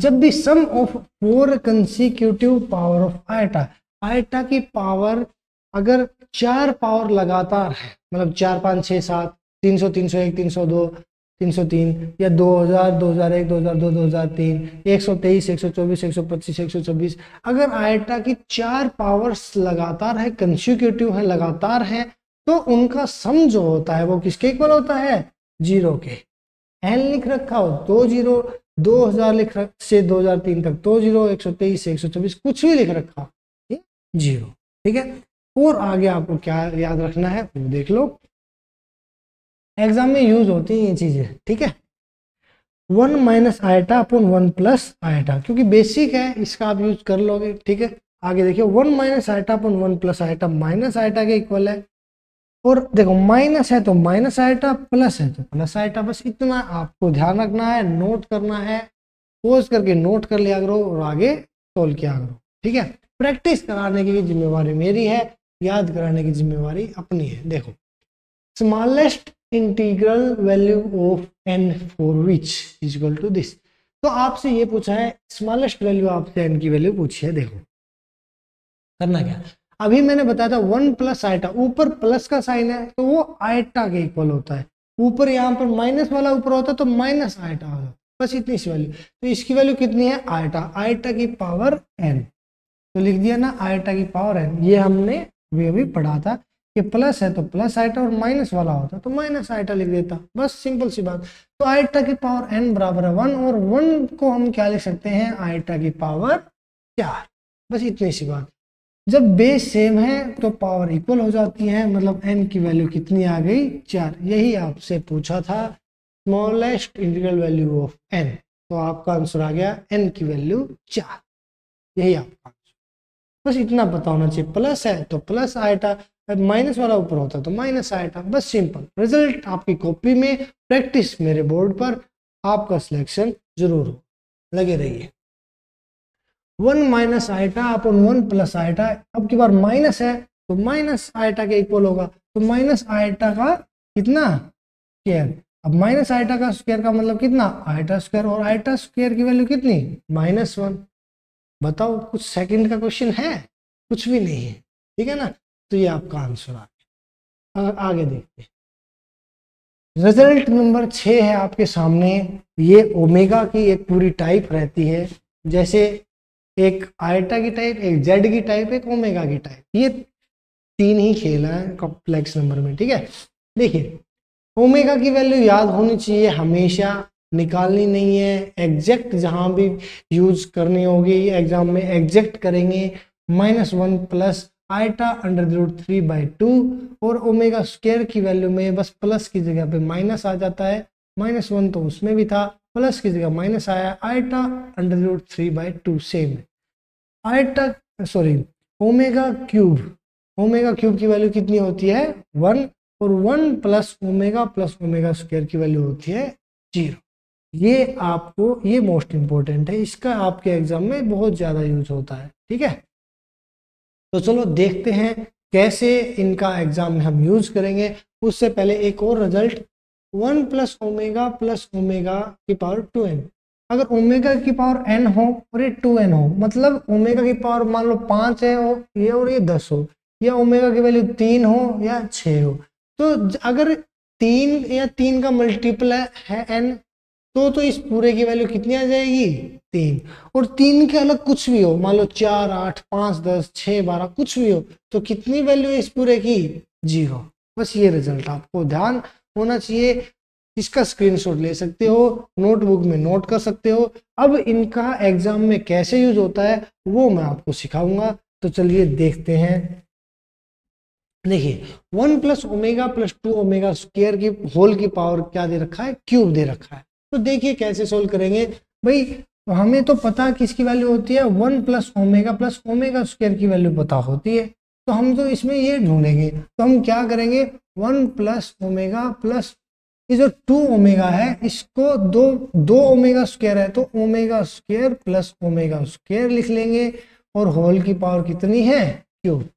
जब भी sum of four consecutive power of iota, iota की पावर अगर चार पावर लगातार है मतलब चार पाँच छः सात, तीन सौ तीन सौ एक, तीन सौ दो, तीन सौ तीन या दो हजार, दो हजार एक, दो हजार दो, दो हजार तीन, एक सौ तेईस, एक सौ चौबीस, एक सौ पच्चीस, एक सौ छब्बीस, अगर आइटा की चार पावर्स लगातार है, कंसिक्यूटिव है, लगातार है, तो उनका सम जो होता है वो किसके इक्वल होता है जीरो के। एन लिख रखा हो दो जीरो, दो हजार लिख रख से दो हजार तीन तक दो जीरो, एक सौ तेईस से एक सौ चौबीस कुछ भी लिख रखा हो जीरो, ठीक है। और आगे आपको क्या याद रखना है वो देख लो, एग्जाम में यूज होती हैं ये चीजें, ठीक है। One minus iota upon one plus iota, क्योंकि बेसिक है इसका आप यूज कर लोगे, ठीक है। आगे देखिए one minus iota upon one plus iota minus iota के इक्वल है, और देखो माइनस है तो माइनस आयटा, प्लस है तो प्लस आयटा। बस इतना आपको ध्यान रखना है, नोट करना है, पोज करके नोट कर लिया करो और आगे सोल्व किया करो, ठीक है। प्रैक्टिस कराने की जिम्मेवारी मेरी है, याद कराने की जिम्मेवारी अपनी है। देखो smallest integral value of N for which is equal to this, तो आपसे ये पूछा है स्मॉलेस्ट वैल्यू, आपसे n की वैल्यू पूछी है। देखो करना क्या, अभी मैंने बताया था वन प्लस आइटा, ऊपर प्लस का साइन है तो वो आइटा के इक्वल होता है, ऊपर यहाँ पर माइनस वाला ऊपर होता है तो माइनस आइटा होता है, बस इतनी सी वैल्यू। तो इसकी वैल्यू कितनी है आइटा, आइटा की पावर एन, तो लिख दिया ना आइटा की पावर एन। ये हमने अभी अभी पढ़ा था कि प्लस है तो प्लस आइटा और माइनस वाला होता तो माइनस आइटा लिख देता, बस सिंपल सी बात। तो आइटा की पावर एन बराबर है वन, और वन को हम क्या लिख सकते हैं आइटा की पावर चार, बस इतनी सी बात। जब बेस सेम है तो पावर इक्वल हो जाती है, मतलब एन की वैल्यू कितनी आ गई चार। यही आपसे पूछा था smallest integral value of N, तो आपका आंसर आ गया एन की वैल्यू चार, यही आपका आंसर। बस इतना पता होना चाहिए, प्लस है तो प्लस आइटा, माइनस वाला ऊपर होता तो माइनस आइटा, बस सिंपल। रिजल्ट आपकी कॉपी में, प्रैक्टिस मेरे बोर्ड पर, आपका सिलेक्शन जरूर हो, लगे रहिए। One minus iota upon one plus iota, अब की बार माइनस है तो माइनस आइटा के इक्वल होगा, तो माइनस आइटा का कितना स्क्वायर, अब माइनस आइटा का स्क्वायर का मतलब कितना आइटा स्क्वायर, और आइटा स्क्वायर की वैल्यू कितनी माइनस वन। बताओ कुछ सेकेंड का क्वेश्चन है, कुछ भी नहीं है, ठीक है ना। तो ये आपका आंसर आ गया। आगे देखते हैं रिजल्ट नंबर छः है आपके सामने। ये ओमेगा की एक पूरी टाइप रहती है, जैसे एक आइटा की टाइप, एक जेड की टाइप, एक ओमेगा की टाइप, ये तीन ही खेल है कॉम्प्लेक्स नंबर में, ठीक है। देखिए ओमेगा की वैल्यू याद होनी चाहिए हमेशा, निकालनी नहीं है, एग्जैक्ट जहाँ भी यूज करनी होगी एग्जाम में एग्जैक्ट करेंगे। Minus one plus iota under root three by two, और ओमेगा स्क्वायर की वैल्यू में बस प्लस की जगह पे माइनस आ जाता है, माइनस वन तो उसमें भी था, प्लस की जगह माइनस आया। Iota under root three by two same है। Iota sorry omega cube, omega cube की वैल्यू कितनी होती है वन, और one plus omega plus omega square की वैल्यू होती है जीरो। ये आपको, ये मोस्ट इम्पोर्टेंट है, इसका आपके एग्जाम में बहुत ज़्यादा यूज होता है, ठीक है। तो चलो देखते हैं कैसे इनका एग्जाम में हम यूज करेंगे। उससे पहले एक और result, one plus omega plus omega की पावर टू एन, अगर ओमेगा की पावर एन हो और ये टू एन हो, मतलब ओमेगा की पावर मान लो पाँच है हो ये और ये दस हो, या ओमेगा की वैल्यू तीन हो या छः हो, तो अगर तीन या तीन का मल्टीपल है एन तो तो इस पूरे की वैल्यू कितनी आ जाएगी तीन, और तीन के अलग कुछ भी हो, मान लो चार आठ पाँच दस छः बारह कुछ भी हो, तो कितनी वैल्यू है इस पूरे की जीरो। बस ये रिजल्ट आपको ध्यान होना चाहिए। इसका स्क्रीनशॉट ले सकते हो, नोटबुक में नोट कर सकते हो। अब इनका एग्जाम में कैसे यूज होता है वो मैं आपको सिखाऊंगा, तो चलिए देखते हैं। देखिए one plus omega plus two omega square की होल की पावर क्या दे रखा है, क्यूब दे रखा है। तो देखिए कैसे सोल्व करेंगे। भाई हमें तो पता किसकी वैल्यू होती है, one plus omega plus omega square की वैल्यू पता होती है, तो हम तो इसमें ये ढूंढेंगे। तो हम क्या करेंगे, वन प्लस ओमेगा प्लस ये जो टू ओमेगा है इसको दो दो ओमेगा स्क्वायर है तो omega square plus omega square लिख लेंगे और होल की पावर कितनी है, क्यूब।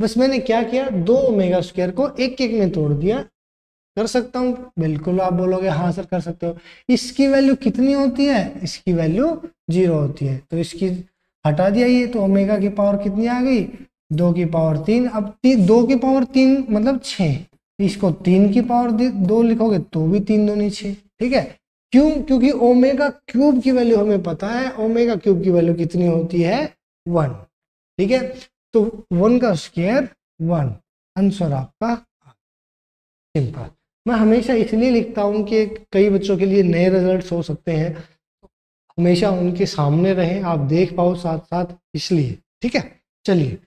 बस मैंने क्या किया, दो ओमेगा स्क्वायर को एक एक में तोड़ दिया। कर सकता हूँ? बिल्कुल आप बोलोगे हाँ सर कर सकते हो। इसकी वैल्यू कितनी होती है, इसकी वैल्यू जीरो होती है, तो इसकी हटा दिया ये, तो ओमेगा की पावर कितनी आ गई, दो की पावर तीन। अब तीन दो की पावर तीन मतलब छः, इसको तीन की पावर दो लिखोगे तो भी तीन दोनी छः। ठीक है, क्यों, क्योंकि ओमेगा क्यूब की वैल्यू हमें पता है, ओमेगा क्यूब की वैल्यू कितनी होती है, वन। ठीक है, तो वन का स्क्वायर वन, आंसर आपका सिंपल। मैं हमेशा इसलिए लिखता हूँ कि कई बच्चों के लिए नए रिजल्ट्स हो सकते हैं, हमेशा उनके सामने रहे, आप देख पाओ साथ साथ, इसलिए। ठीक है, चलिए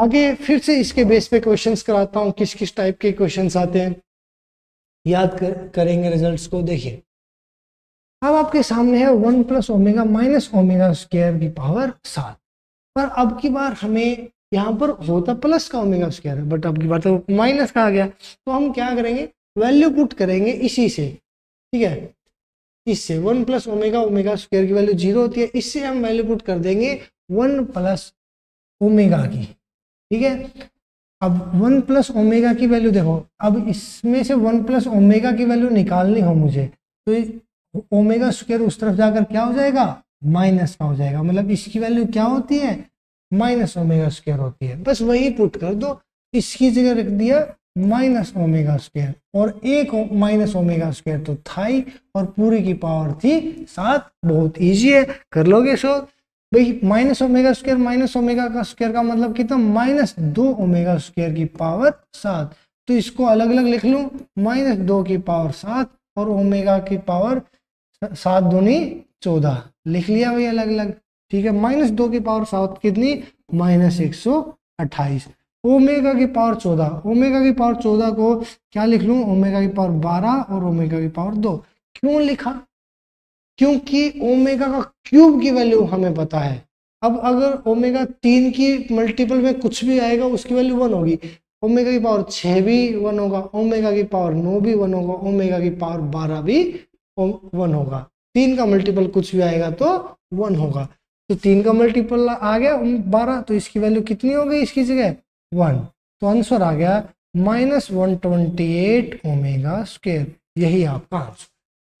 आगे फिर से इसके बेस पे क्वेश्चंस कराता हूँ, किस किस टाइप के क्वेश्चंस आते हैं, याद कर, करेंगे रिजल्ट्स को। देखिए अब आपके सामने है one plus omega minus omega square की पावर सात, पर अब की बार हमें यहाँ पर होता प्लस का ओमेगा स्क्वायर है, बट अब की बार तो माइनस का आ गया, तो हम क्या करेंगे, वैल्यू पुट करेंगे इसी से। ठीक है, इससे one plus omega omega square की वैल्यू जीरो होती है, इससे हम वैल्यू पुट कर देंगे वन प्लस ओमेगा की। ठीक है, अब वन प्लस ओमेगा की वैल्यू देखो, अब इसमें से वन प्लस ओमेगा की वैल्यू निकालनी हो मुझे, तो ओमेगा स्क्वायर उस तरफ जाकर क्या हो जाएगा, माइनस का हो जाएगा, मतलब इसकी वैल्यू क्या होती है, माइनस ओमेगा स्क्वायर होती है। बस वही पुट कर दो, इसकी जगह रख दिया माइनस ओमेगा स्क्वायर, और एक माइनस ओमेगा स्क्वायर तो था ही, और पूरी की पावर थी सात। बहुत इजी है, कर लोगे सो। भाई minus omega square minus omega का स्क्वायर का मतलब कितना, माइनस दो ओमेगा स्क्वायर की पावर सात, तो इसको अलग अलग लिख लूँ, माइनस दो की पावर सात और ओमेगा की पावर सात दूनी चौदह, लिख लिया भाई अलग अलग। ठीक है, माइनस दो की पावर सात कितनी, माइनस एक सौ अट्ठाईस, ओमेगा की पावर चौदह, ओमेगा की पावर चौदह को क्या लिख लूँ, ओमेगा की पावर बारह और ओमेगा की पावर दो। क्यों लिखा, क्योंकि ओमेगा का क्यूब की वैल्यू हमें पता है। अब अगर ओमेगा तीन की मल्टीपल में कुछ भी आएगा उसकी वैल्यू वन होगी, ओमेगा की पावर छः भी वन होगा, ओमेगा की पावर नौ भी वन होगा, ओमेगा की पावर बारह भी वन होगा। तीन का मल्टीपल कुछ भी आएगा तो वन होगा, तो तीन का मल्टीपल आ गया बारह, तो इसकी वैल्यू कितनी हो गई इसकी जगह वन, तो आंसर आ गया minus one twenty eight omega square, यही आपका आंसर।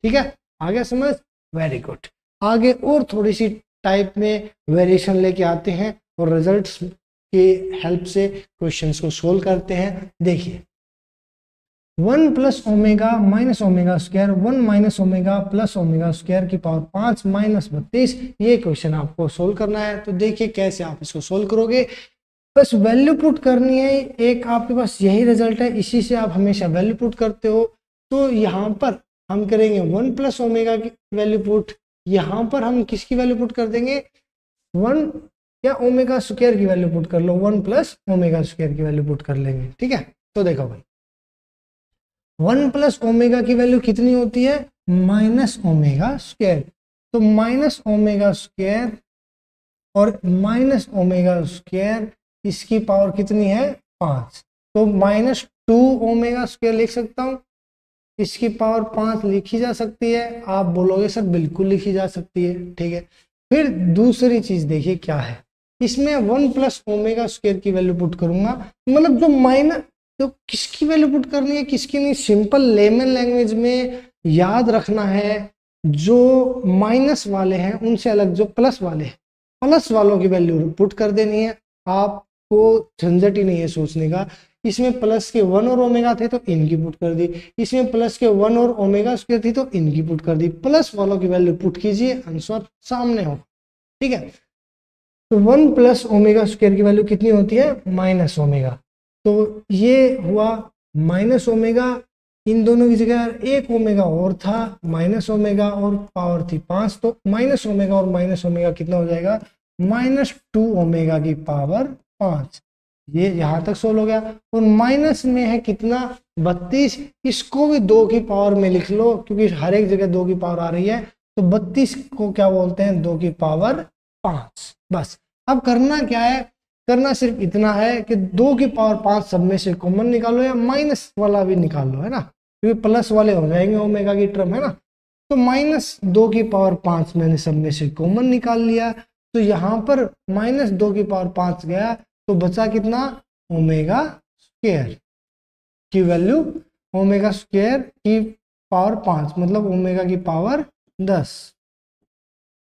ठीक है, आ गया समझ, वेरी गुड। आगे और थोड़ी सी टाइप में वेरिएशन लेके आते हैं और रिजल्ट्स के हेल्प से क्वेश्चंस को सोल्व करते हैं। देखिए one plus omega minus omega square, one minus omega plus omega square की पावर पाँच माइनस बत्तीस, ये क्वेश्चन आपको सोल्व करना है। तो देखिए कैसे आप इसको सोल्व करोगे, बस वैल्यू पुट करनी है, एक आपके पास यही रिजल्ट है, इसी से आप हमेशा वैल्यू पुट करते हो। तो यहाँ पर हम करेंगे वन प्लस ओमेगा की वैल्यू पुट, यहाँ पर हम किसकी वैल्यू पुट कर देंगे, वन या ओमेगा स्क्वायर की वैल्यू पुट कर लो, वन प्लस ओमेगा स्क्वायर की वैल्यू पुट कर लेंगे। ठीक है, तो देखो भाई वन प्लस ओमेगा की वैल्यू कितनी होती है, माइनस ओमेगा स्क्वायर, तो माइनस ओमेगा स्क्वायर और माइनस ओमेगा स्क्वायर इसकी पावर कितनी है, पाँच, तो माइनस टू ओमेगा स्क्वायर लिख सकता हूँ, इसकी पावर पाँच लिखी जा सकती है। आप बोलोगे सर बिल्कुल लिखी जा सकती है। ठीक है, फिर दूसरी चीज देखिए क्या है, इसमें वन प्लस ओमेगा स्क्वायर की वैल्यू पुट करूंगा, मतलब जो माइनस जो किसकी वैल्यू पुट करनी है किसकी नहीं, सिंपल लेमन लैंग्वेज में याद रखना है, जो माइनस वाले हैं उनसे अलग जो प्लस वाले हैं, प्लस वालों की वैल्यू पुट कर देनी है, आपको झंझट ही नहीं है सोचने का। इसमें प्लस के वन और ओमेगा थे तो इनकी पुट कर दी, इसमें प्लस के वन और ओमेगा स्क्वायर थी तो इनकी पुट कर दी, प्लस वालों की वैल्यू पुट कीजिए, आंसर सामने होगा। ठीक है, तो वन प्लस ओमेगा स्क्वायर की वैल्यू कितनी होती है, माइनस ओमेगा, तो ये हुआ माइनस ओमेगा, इन दोनों की जगह एक ओमेगा और था, माइनस ओमेगा और पावर थी पाँच, तो माइनस ओमेगा और माइनस ओमेगा कितना हो जाएगा, माइनस टू ओमेगा की पावर पाँच। ये यहाँ तक सोल्व हो गया। और माइनस में है कितना, बत्तीस, इसको भी दो की पावर में लिख लो क्योंकि हर एक जगह दो की पावर आ रही है, तो बत्तीस को क्या बोलते हैं, दो की पावर पाँच। बस अब करना क्या है, करना सिर्फ इतना है कि दो की पावर पाँच सब में से कॉमन निकालो या माइनस वाला भी निकाल लो, है ना, क्योंकि प्लस वाले हो जाएंगे ओमेगा की टर्म, है ना। तो माइनस दो की पावर पाँच मैंने सब में से कॉमन निकाल लिया, तो यहाँ पर माइनस दो की पावर पाँच गया, तो बचा कितना, ओमेगा स्क्वायर की वैल्यू, ओमेगा स्क्वायर की पावर पाँच मतलब ओमेगा की पावर दस।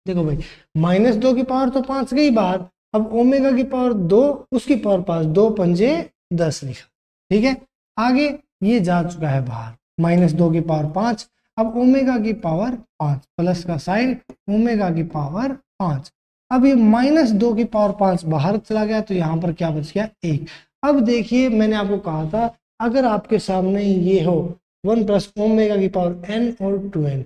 देखो भाई माइनस दो की पावर तो पाँच गई बाहर, अब ओमेगा की पावर दो, उसकी पावर पाँच, दो पंजे दस लिखा, ठीक है। आगे ये जा चुका है बाहर, माइनस दो की पावर पाँच, अब ओमेगा की पावर पाँच, प्लस का साइन, ओमेगा की पावर पाँच। अब ये माइनस दो की पावर पाँच बाहर चला गया, तो यहाँ पर क्या बच गया, एक। अब देखिए मैंने आपको कहा था अगर आपके सामने ये हो वन प्लस ओमेगा की पावर एन और टू एन,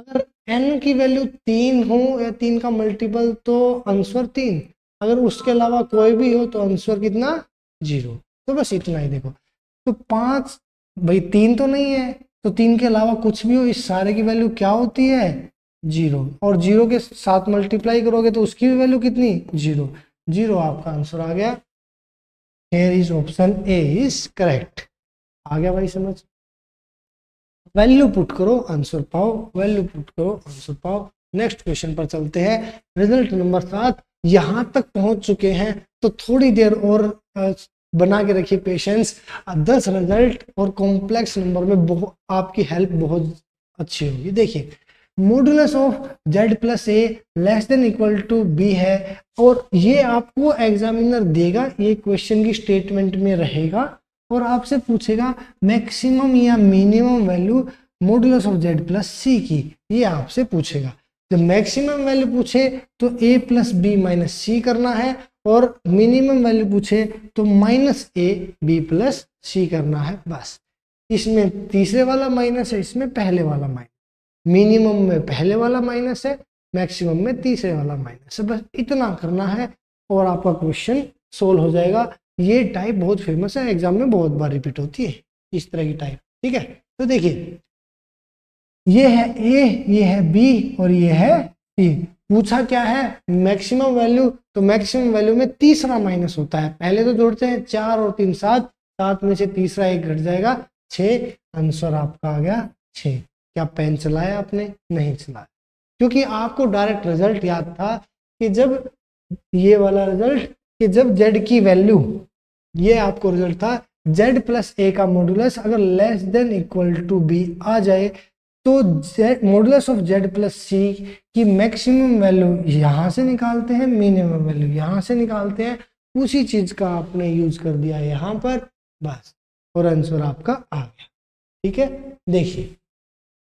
अगर एन की वैल्यू तीन हो या तीन का मल्टीपल तो आंसर तीन, अगर उसके अलावा कोई भी हो तो आंसर कितना, जीरो। तो बस इतना ही। देखो तो पाँच भाई तीन तो नहीं है, तो तीन के अलावा कुछ भी हो इस सारे की वैल्यू क्या होती है, जीरो, और जीरो के साथ मल्टीप्लाई करोगे तो उसकी भी वैल्यू कितनी, जीरो। जीरो आपका आंसर आ गया। Here is option A is correct. आ गया भाई समझ। वैल्यू पुट करो आंसर पाओ, वैल्यू पुट करो आंसर पाओ। नेक्स्ट क्वेश्चन पर चलते हैं, रिजल्ट नंबर सात। यहाँ तक पहुंच चुके हैं तो थोड़ी देर और बना के रखिए पेशेंस। दस रिजल्ट और कॉम्प्लेक्स नंबर में बहुत आपकी हेल्प बहुत अच्छी होगी। देखिए modulus of Z plus a less than equal to b है, और ये आपको एग्जामिनर देगा, ये क्वेश्चन की स्टेटमेंट में रहेगा और आपसे पूछेगा मैक्सिमम या minimum value modulus of Z plus c की, ये आपसे पूछेगा। जब मैक्सिमम वैल्यू पूछे तो a plus b minus c करना है, और मिनिमम वैल्यू पूछे तो minus a b plus c करना है। बस इसमें तीसरे वाला माइनस है, इसमें पहले वाला माइनस, मिनिमम में पहले वाला माइनस है, मैक्सिमम में तीसरे वाला माइनस है। बस इतना करना है और आपका क्वेश्चन सोल्व हो जाएगा। ये टाइप बहुत फेमस है, एग्जाम में बहुत बार रिपीट होती है इस तरह की टाइप, ठीक है। तो देखिए ये है ए, ये है बी और ये है सी। पूछा क्या है, मैक्सिमम वैल्यू, तो मैक्सिमम वैल्यू में तीसरा माइनस होता है। पहले तो जोड़ते हैं चार और तीन सात, सात में से तीसरा एक घट जाएगा छः। आंसर आपका आ गया छः। क्या पेन चलाया आपने? नहीं चलाया, क्योंकि आपको डायरेक्ट रिजल्ट याद था कि जब ये वाला रिजल्ट कि जब जेड की वैल्यू, ये आपको रिजल्ट था जेड प्लस ए का मॉडुलस अगर less than equal to b आ जाए तो z modulus of Z plus c की मैक्सिमम वैल्यू यहाँ से निकालते हैं, मिनिमम वैल्यू यहाँ से निकालते हैं। उसी चीज का आपने यूज कर दिया यहाँ पर, बस, और आंसर आपका आ गया, ठीक है। देखिए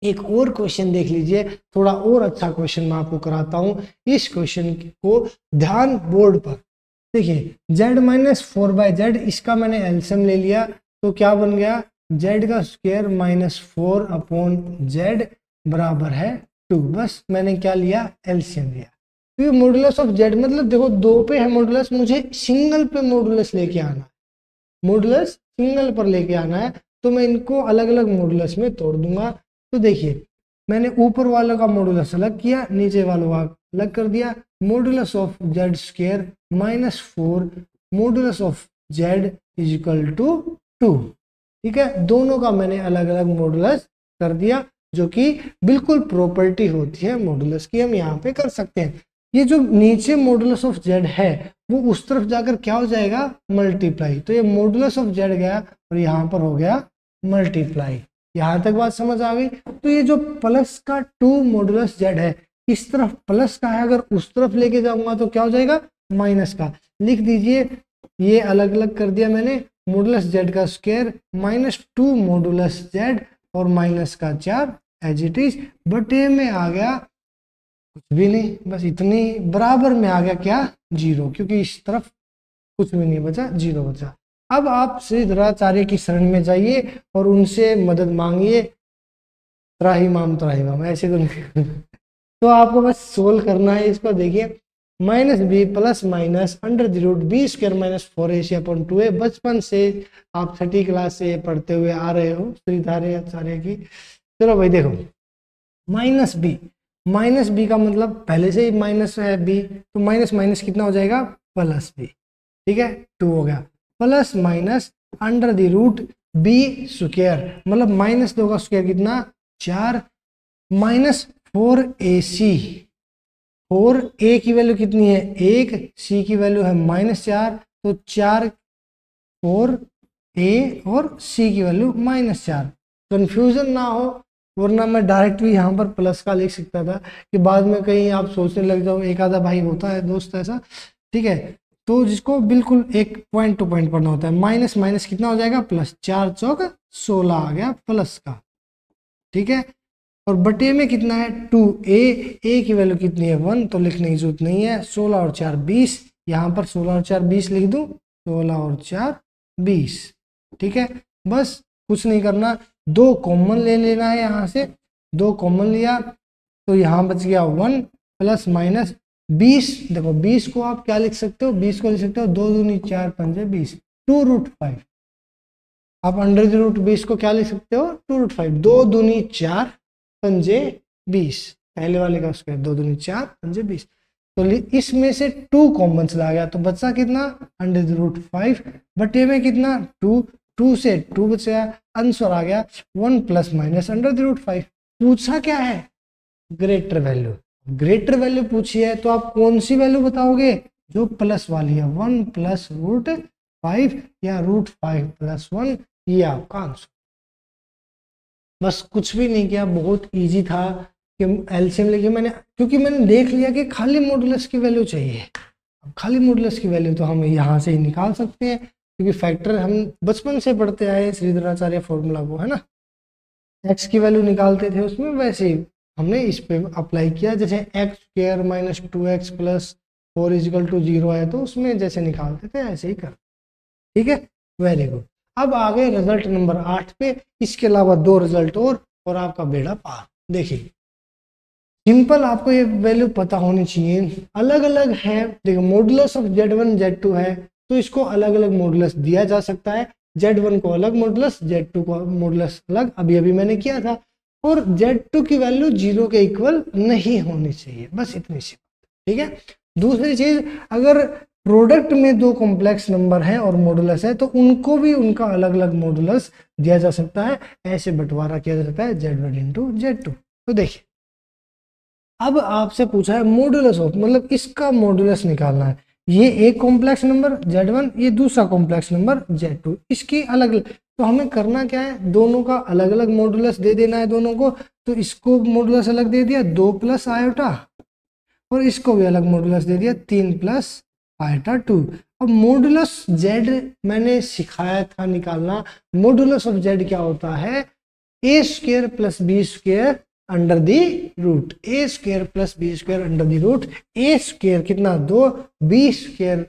एक और क्वेश्चन देख लीजिए, थोड़ा और अच्छा क्वेश्चन मैं आपको कराता हूँ। इस क्वेश्चन को ध्यान बोर्ड पर देखिए, z minus four by z, इसका मैंने एलसीएम ले लिया तो क्या बन गया, जेड का square minus four upon z बराबर है टू। बस मैंने क्या लिया, एलसीएम लिया, क्योंकि मॉडुलस ऑफ जेड मतलब देखो दो पे है मॉडुलस, मुझे सिंगल पे मॉडुलस लेके आना है, मॉडुलस सिंगल पर लेके आना है, तो मैं इनको अलग अलग मॉडुलस में तोड़ दूंगा। तो देखिए मैंने ऊपर वालों का मॉडुलस अलग किया, नीचे वालों का अलग कर दिया। Modulus of Z square minus four modulus of z is equal to two, ठीक है। दोनों का मैंने अलग अलग मॉडुलस कर दिया, जो कि बिल्कुल प्रॉपर्टी होती है मॉडुलस की, हम यहाँ पे कर सकते हैं। ये जो नीचे मॉडुलस ऑफ जेड है वो उस तरफ जाकर क्या हो जाएगा, मल्टीप्लाई। तो ये मॉडुलस ऑफ जेड गया और यहाँ पर हो गया मल्टीप्लाई। यहाँ तक बात समझ आ गई। तो ये जो प्लस का टू मॉडुलस जेड है, इस तरफ प्लस का है, अगर उस तरफ लेके जाऊंगा तो क्या हो जाएगा, माइनस का। लिख दीजिए, ये अलग अलग कर दिया मैंने, मॉडुलस जेड का square minus two modulus z और माइनस का चार एज इट इज, बटे में आ गया कुछ भी नहीं, बस इतनी बराबर में आ गया क्या, जीरो, क्योंकि इस तरफ कुछ भी नहीं बचा, जीरो बचा। अब आप श्री द्रोणाचार्य की शरण में जाइए और उनसे मदद मांगिए, त्राही माम त्राही माम ऐसे तो नहीं तो आपको बस सोल्व करना है इसको। देखिए minus b plus minus under the root b square minus four a c upon two a. बचपन से आप छठी क्लास से पढ़ते हुए आ रहे हो श्री द्रोणाचार्य की। चलो भाई देखो माइनस बी, माइनस बी का मतलब पहले से ही माइनस है बी, तो माइनस माइनस कितना हो जाएगा प्लस बी, ठीक है टू हो गया। Plus minus under the root b square मतलब माइनस दो का स्क्वायर कितना चार, minus four a c, four a की वैल्यू कितनी है एक, सी की वैल्यू है माइनस चार, तो चार फोर ए और सी की वैल्यू माइनस चार। कन्फ्यूजन ना हो, वरना मैं डायरेक्ट भी यहाँ पर प्लस का लिख सकता था कि बाद में कहीं आप सोचने लग जाओ, एक आधा भाई होता है दोस्त ऐसा, ठीक है, तो जिसको बिल्कुल एक पॉइंट टू पॉइंट पढ़ना होता है। माइनस माइनस कितना हो जाएगा प्लस, चार चौक सोलह आ गया प्लस का, ठीक है। और बटे में कितना है टू ए, ए की वैल्यू कितनी है वन, तो लिखने की जरूरत नहीं है। सोलह और चार बीस, यहाँ पर सोलह और चार बीस लिख दूँ, सोलह और चार बीस, ठीक है। बस कुछ नहीं करना, दो कॉमन ले लेना है, यहाँ से दो कॉमन लिया तो यहाँ बच गया वन प्लस माइनस बीस। देखो बीस को आप क्या लिख सकते हो, बीस को लिख सकते हो दो दूनी चार पंजे बीस, टू रूट फाइव। आप अंडर द रूट बीस को क्या लिख सकते हो टू रूट फाइव, दो दूनी चार पंजे बीस, पहले वाले का स्क्वायर दो दूनी चार पंजे बीस। तो इसमें से टू कॉमन चला गया तो बचा कितना अंडर द रूट फाइव, बटे में कितना टू, टू से टू बचा, आंसर आ गया one plus minus under the root five. पूछा क्या है ग्रेटर वैल्यू, ग्रेटर वैल्यू पूछी है तो आप कौन सी वैल्यू बताओगे जो प्लस वाली है, वन प्लस रूट फाइव या रूट फाइव प्लस वन, ये आपका आंसर। बस कुछ भी नहीं किया, बहुत इजी था कि एलसीएम लेके मैंने, क्योंकि मैंने देख लिया कि खाली मॉडुलस की वैल्यू चाहिए। खाली मॉडुलस की वैल्यू तो हम यहाँ से ही निकाल सकते हैं क्योंकि फैक्टर हम बचपन से पढ़ते आए श्री द्रोणाचार्य फॉर्मूला को, है ना, एक्स की वैल्यू निकालते थे उसमें, वैसे ही हमने इस पे अप्लाई किया। जैसे x square minus two x plus four equal to zero आया तो उसमें जैसे निकालते थे ऐसे ही कर, ठीक है। वेरी गुड, अब आ गए रिजल्ट नंबर आठ पे। इसके अलावा दो रिजल्ट और और आपका बेड़ा पार। देखिए सिंपल, आपको ये वैल्यू पता होनी चाहिए, अलग अलग है। देखिए modulus of z one z two है तो इसको अलग अलग मॉडुलस दिया जा सकता है, जेड वन को अलग मॉडुलस, जेड टू को मॉडुलस अलग, अभी अभी मैंने किया था। और जेड टू की वैल्यू जीरो के इक्वल नहीं होनी चाहिए, बस इतनी सी बात, ठीक है। दूसरी चीज, अगर प्रोडक्ट में दो कॉम्प्लेक्स नंबर हैं और मॉडुलस है तो उनको भी उनका अलग अलग मॉडुलस दिया जा सकता है, ऐसे बंटवारा किया जा सकता है z one into z two. तो देखिए अब आपसे पूछा है मॉडुलस ऑफ, मतलब इसका मॉडुलस निकालना है। ये एक कॉम्प्लेक्स नंबर जेड वन, ये दूसरा कॉम्प्लेक्स नंबर जेड टू, इसकी अलग अलग, तो हमें करना क्या है दोनों का अलग अलग मॉडुलस दे देना है दोनों को। तो इसको मॉडुलस अलग दे दिया दो प्लस आयोटा, और इसको भी अलग मॉडुलस दे दिया तीन प्लस आयोटा टू। अब मॉडुलस जेड मैंने सिखाया था निकालना, मॉडुलस ऑफ जेड क्या होता है ए square plus B square under the root, A square plus B square under the root. A square कितना दो, बी स्क्वायर,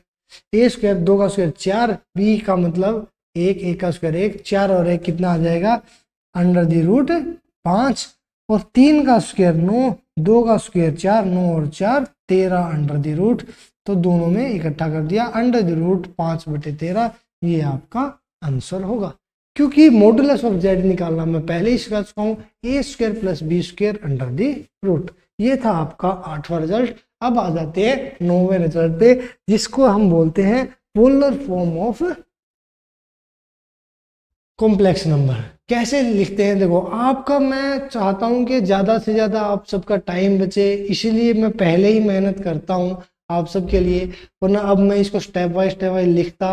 ए स्क्वायर दो का स्क्वायर चार, बी का मतलब एक, एक का स्क्वायर एक, चार और एक कितना आ जाएगा अंडर दी रूट पाँच, और तीन का स्क्वायर नौ, दो का स्क्वायर चार, नौ और चार तेरह अंडर दी रूट। तो दोनों में इकट्ठा कर दिया अंडर दी रूट पाँच बटे तेरह, ये आपका आंसर होगा। क्योंकि मॉडुलस ऑफ जेड निकालना मैं पहले ही सिखा चुका हूँ, ए square plus B square under the root. ये था आपका आठवां रिजल्ट। अब आ जाते हैं नौवें रिजल्ट पे, जिसको हम बोलते हैं polar form of complex number. कैसे लिखते हैं देखो, आपका मैं चाहता हूँ कि ज़्यादा से ज़्यादा आप सबका टाइम बचे, इसीलिए मैं पहले ही मेहनत करता हूँ आप सबके लिए, वरना अब मैं इसको स्टेप बाय स्टेप बाय लिखता,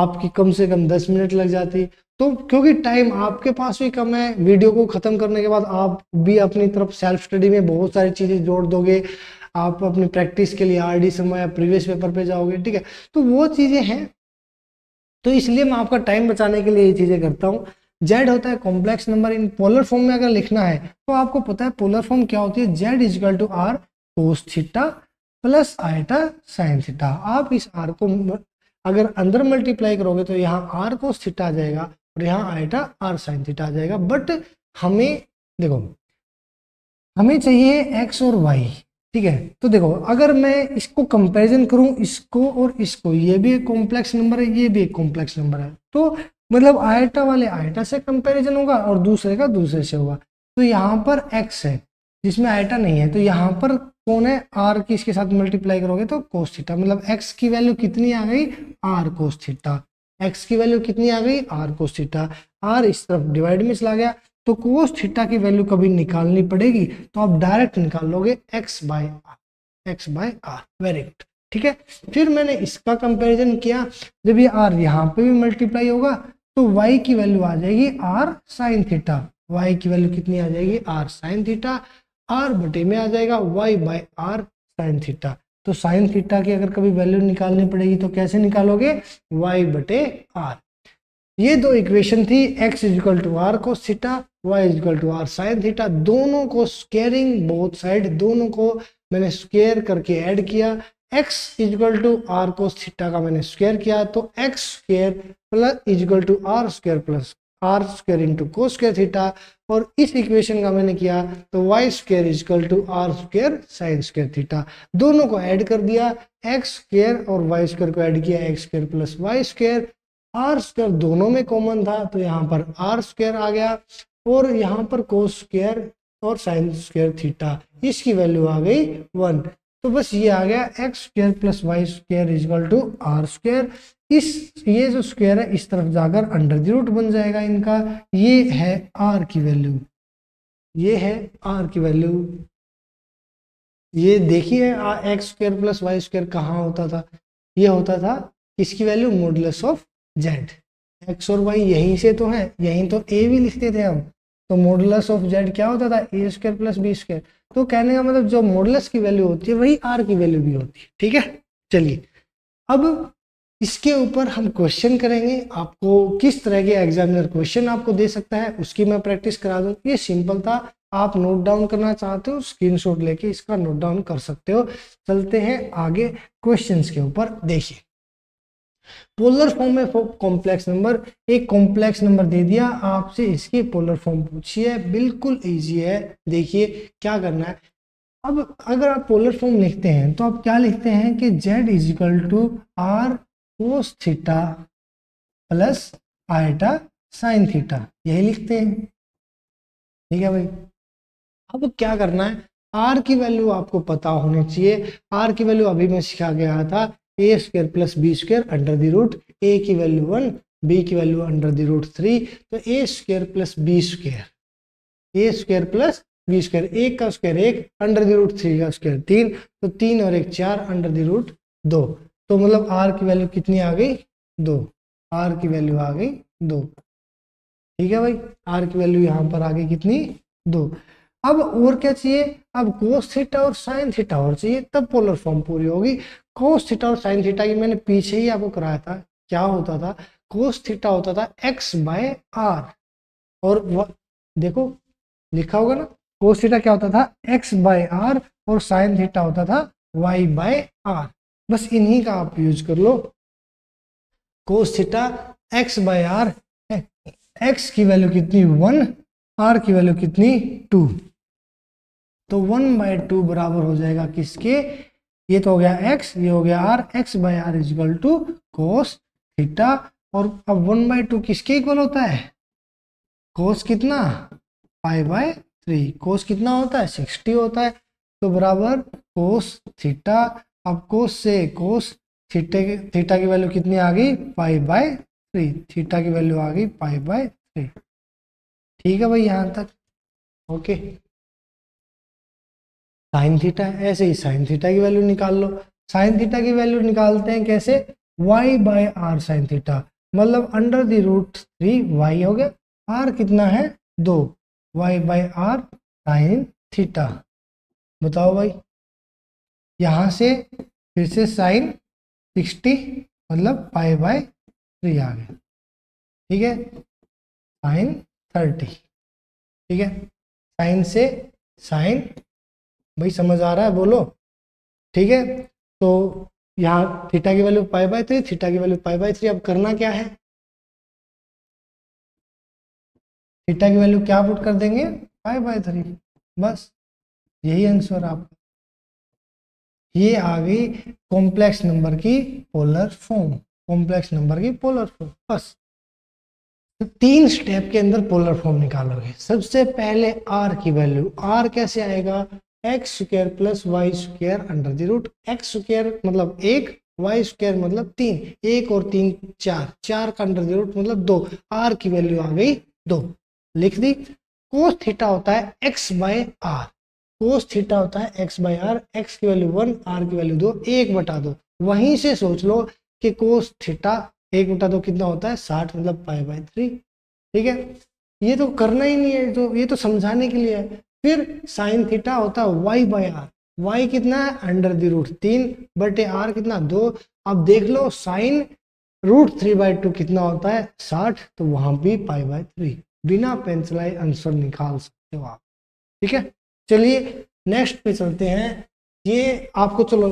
आपकी कम से कम दस मिनट लग जाती। तो क्योंकि टाइम आपके पास भी कम है, वीडियो को ख़त्म करने के बाद आप भी अपनी तरफ सेल्फ स्टडी में बहुत सारी चीज़ें जोड़ दोगे, आप अपनी प्रैक्टिस के लिए आर डी समय या प्रीवियस पेपर पे जाओगे, ठीक है, तो वो चीज़ें हैं। तो इसलिए मैं आपका टाइम बचाने के लिए ये चीज़ें करता हूँ। जेड होता है complex number, in polar form में अगर लिखना है तो आपको पता है पोलर फॉर्म क्या होती है, z equal to r cos theta plus iota sine theta. आप इस आर को अगर अंदर मल्टीप्लाई करोगे तो यहाँ आर कोस थीटा आ जाएगा और यहाँ आएटा आर साइन थीटा आ जाएगा। बट हमें देखो हमें चाहिए एक्स और वाई, ठीक है। तो देखो अगर मैं इसको कंपैरिजन करूं इसको और इसको, ये भी एक कॉम्प्लेक्स नंबर है ये भी एक कॉम्प्लेक्स नंबर है, तो मतलब आएटा वाले आएटा से कंपैरिजन होगा और दूसरे का दूसरे से होगा। तो यहाँ पर एक्स है जिसमें आएटा नहीं है, तो यहाँ पर कौन है आर की, इसके साथ मल्टीप्लाई करोगे तो कोस थीटा, मतलब एक्स की वैल्यू कितनी आ गई आर कोस थीटा, एक्स की वैल्यू कितनी आ गई आर कोस थीटा, आर इस तरफ डिवाइड में चला गया तो कोस थीटा की वैल्यू कभी निकालनी पड़ेगी, तो आप डायरेक्ट निकाल लोगे x by r, x by r, very good, ठीक है। फिर मैंने इसका कंपेरिजन किया, जब ये आर यहाँ पे भी मल्टीप्लाई होगा तो वाई की वैल्यू आ जाएगी आर साइन थीटा, वाई की वैल्यू कितनी आ जाएगी आर साइन थीटा, आर बटे में आ जाएगा y by r sine theta. तो साइन थीटा की अगर कभी वैल्यू निकालनी पड़ेगी तो कैसे निकालोगे, वाई बटे आर। ये दो इक्वेशन थी, x equal to r cos theta, y equal to r sine theta, दोनों को स्केयरिंग बोथ साइड, दोनों को मैंने स्केयर करके ऐड किया, x equal to r cos theta का मैंने स्केयर किया तो x square plus equal to r square plus r square into cos square theta, और इस इक्वेशन का मैंने किया तो y square equal to r square sine square theta, दोनों को ऐड कर दिया, एक्स स्केयर और वाई स्केयर को ऐड किया, x square plus y square, r square दोनों में कॉमन था तो यहाँ पर आर स्क्वायर आ गया और यहाँ पर कोस स्क्वायर और साइन स्क्वायर थीटा, इसकी वैल्यू आ गई वन। तो बस ये आ गया x square plus y square is equal to r square. इस ये जो स्क्वायर है इस तरफ जाकर अंडर द रूट बन जाएगा इनका, ये है आर की वैल्यू, ये है आर की वैल्यू। ये देखिए x square plus y square कहाँ होता था, ये होता था इसकी value modulus of z, x और वाई यहीं से तो है, यहीं तो ए भी लिखते थे हम, तो मॉडुलस ऑफ जेड क्या होता था a square plus B square. तो कहने का मतलब जो मॉडुलस की वैल्यू होती है वही आर की वैल्यू भी होती है, ठीक है। चलिए अब इसके ऊपर हम क्वेश्चन करेंगे, आपको किस तरह के एग्जामिनर क्वेश्चन आपको दे सकता है उसकी मैं प्रैक्टिस करा दूँ। ये सिंपल था, आप नोट डाउन करना चाहते हो स्क्रीनशॉट लेके इसका नोट डाउन कर सकते हो। चलते हैं आगे क्वेश्चन के ऊपर। देखिए पोलर फॉर्म में कॉम्प्लेक्स नंबर, एक कॉम्प्लेक्स नंबर दे दिया आपसे, इसकी पोलर फॉर्म पूछी है, बिल्कुल इजी है। देखिए क्या करना है, अब अगर आप पोलर फॉर्म लिखते हैं तो आप क्या लिखते हैं कि z is equal to r cos theta plus iota sine theta, यही लिखते हैं, ठीक है भाई। अब क्या करना है, आर की वैल्यू आपको पता होनी चाहिए, आर की वैल्यू अभी मैं सिखा गया था a square plus B square under the root a की वैल्यू वन, बी की value under the root three, तो a square plus B square, A square plus B square, एक का स्क्वायर एक, अंडर द रूट थ्री का square तीन, तो तीन और एक चार, अंडर द रूट दो। तो मतलब आर की वैल्यू कितनी आ गई दो, आर की वैल्यू आ गई दो, ठीक है भाई। आर की वैल्यू यहाँ पर आ गई कितनी दो। अब और क्या चाहिए, अब कोस थीटा और साइन थीटा और चाहिए तब पोलर फॉर्म पूरी होगी। कोस थीटा और साइन थीटा की मैंने पीछे ही आपको कराया था, क्या होता था, कोस थीटा होता था एक्स बाय आर, और देखो लिखा होगा ना, कोस थीटा क्या होता था एक्स बाय आर और साइन थीटा होता था वाई बाय आर, बस इन्हीं का आप यूज कर लो। Cos theta x by r, x की वैल्यू कितनी वन, आर की वैल्यू कितनी टू, तो वन बाय टू बराबर हो जाएगा किसके, ये तो हो गया x, ये हो गया r, x by r is equal to cos theta, और अब वन बाई टू किसके इक्वल होता है, कोस कितना पाई बाय थ्री, कोस कितना होता है सिक्सटी होता है, तो बराबर कोस थीटा। अब कोस से कोस थीटे थीटा की वैल्यू कितनी आ गई पाई बाय थ्री, थीटा की वैल्यू आ गई पाई बाय थ्री, ठीक है भाई यहाँ तक ओके। साइन थीटा, ऐसे ही साइन थीटा की वैल्यू निकाल लो, साइन थीटा की वैल्यू निकालते हैं कैसे, y by r sine theta, मतलब under the root three y हो गया, r कितना है दो, y by r sine theta. बताओ भाई यहाँ से फिर से साइन सिक्सटी मतलब पाई बाय थ्री आ गया, ठीक है, साइन थर्टी, ठीक है, साइन से साइन, भाई समझ आ रहा है बोलो, ठीक है। तो यहाँ थीटा की value pi by three, theta की वैल्यू पाई बाय थ्री। अब करना क्या है, थीटा की वैल्यू क्या पुट कर देंगे, पाई बाय थ्री। बस यही आंसर आपका। ये आ गई कॉम्प्लेक्स नंबर की पोलर फॉर्म, कॉम्प्लेक्स नंबर की पोलर फॉर्म। बस तीन स्टेप के अंदर पोलर फॉर्म निकालोगे। सबसे पहले आर की वैल्यू, आर कैसे आएगा, x square plus y square under the root x square मतलब एक, वाई स्क्र मतलब तीन, एक और तीन चार, चार का अंडर द रूट मतलब दो। आर की वैल्यू आ गई दो, लिख दी। कोस थीटा होता है x by r, cos theta होता है एक्स बाय आर, एक्स की वैल्यू वन, आर की वैल्यू दो, एक बटा दो। वहीं से सोच लो कि कोस थीटा एक बटा दो कितना होता है, साठ मतलब पाई बाय थ्री। ठीक है, ये तो करना ही नहीं है, तो ये तो समझाने के लिए है। फिर साइन थीटा होता है वाई बाय आर, वाई कितना है अंडर द रूट तीन बटे आर कितना दो। अब देख लो sine root three by two कितना होता है साठ, तो वहां भी पाई बाय थ्री। बिना पेंसिल आए आंसर निकाल सकते हो आप। ठीक है, चलिए नेक्स्ट पे चलते हैं। ये आपको चलो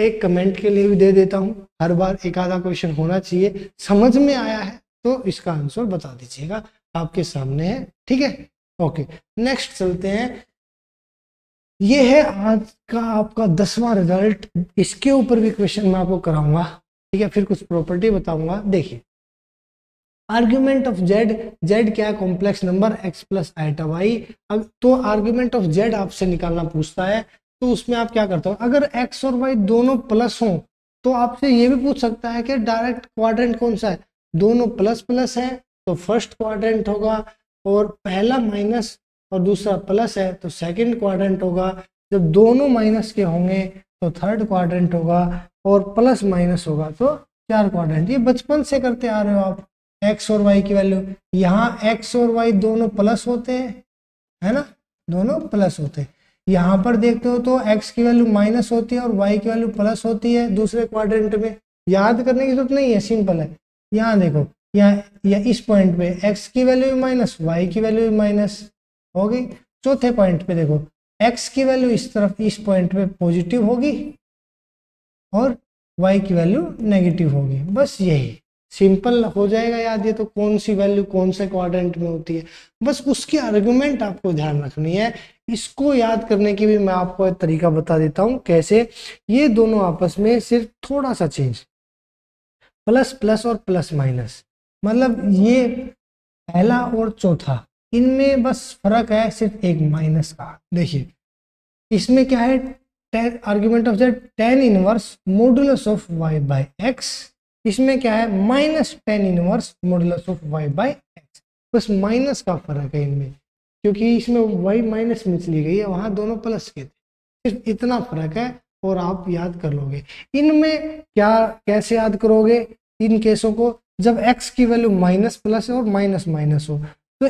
एक कमेंट के लिए भी दे देता हूँ, हर बार एक आधा क्वेश्चन होना चाहिए। समझ में आया है तो इसका आंसर बता दीजिएगा, आपके सामने है। ठीक है, ओके नेक्स्ट चलते हैं। ये है आज का आपका दसवां रिजल्ट। इसके ऊपर भी क्वेश्चन मैं आपको कराऊंगा। ठीक है, फिर कुछ प्रॉपर्टी बताऊंगा। देखिए, आर्ग्यूमेंट ऑफ जेड, जेड क्या है, complex number x plus iota y. अब तो आर्ग्यूमेंट ऑफ जेड आपसे निकालना पूछता है, तो उसमें आप क्या करते हो, अगर एक्स और वाई दोनों प्लस हो तो आपसे ये भी पूछ सकता है कि डायरेक्ट क्वाड्रेंट कौन सा है। दोनों प्लस प्लस है तो फर्स्ट क्वाड्रेंट होगा, और पहला माइनस और दूसरा प्लस है तो सेकंड क्वाड्रेंट होगा। जब दोनों माइनस के होंगे तो थर्ड क्वाड्रेंट होगा, और प्लस माइनस होगा तो चार क्वाड्रेंट। ये बचपन से करते आ रहे हो आप। एक्स और वाई की वैल्यू, यहाँ एक्स और वाई दोनों प्लस होते हैं, है ना, दोनों प्लस होते हैं। यहाँ पर देखते हो तो एक्स की वैल्यू माइनस होती है और वाई की वैल्यू प्लस होती है दूसरे क्वाड्रेंट में। याद करने की जरूरत नहीं है, सिंपल है। यहाँ देखो, या, या इस पॉइंट पे x की वैल्यू भी माइनस, y की वैल्यू भी माइनस हो गई। चौथे पॉइंट पे देखो, x की वैल्यू इस तरफ इस पॉइंट पे पॉजिटिव होगी और y की वैल्यू नेगेटिव होगी। बस यही सिंपल हो जाएगा याद, ये तो कौन सी वैल्यू कौन से क्वाड्रेंट में होती है। बस उसकी आर्ग्यूमेंट आपको ध्यान रखनी है। इसको याद करने की भी मैं आपको एक तरीका बता देता हूँ कैसे। ये दोनों आपस में सिर्फ थोड़ा सा चेंज, प्लस प्लस और प्लस माइनस, मतलब ये पहला और चौथा, इनमें बस फर्क है सिर्फ एक माइनस का। देखिए इसमें क्या है, tan argument of z tan inverse modulus of y by x, इसमें क्या है minus tan inverse modulus of y by x. बस माइनस का फर्क है इनमें, क्योंकि इसमें वाई माइनस में चली गई है, वहाँ दोनों प्लस के थे। सिर्फ इतना फर्क है और आप याद कर लोगे। इनमें क्या कैसे याद करोगे इन केसों को, जब x की वैल्यू माइनस प्लस और माइनस माइनस हो, तो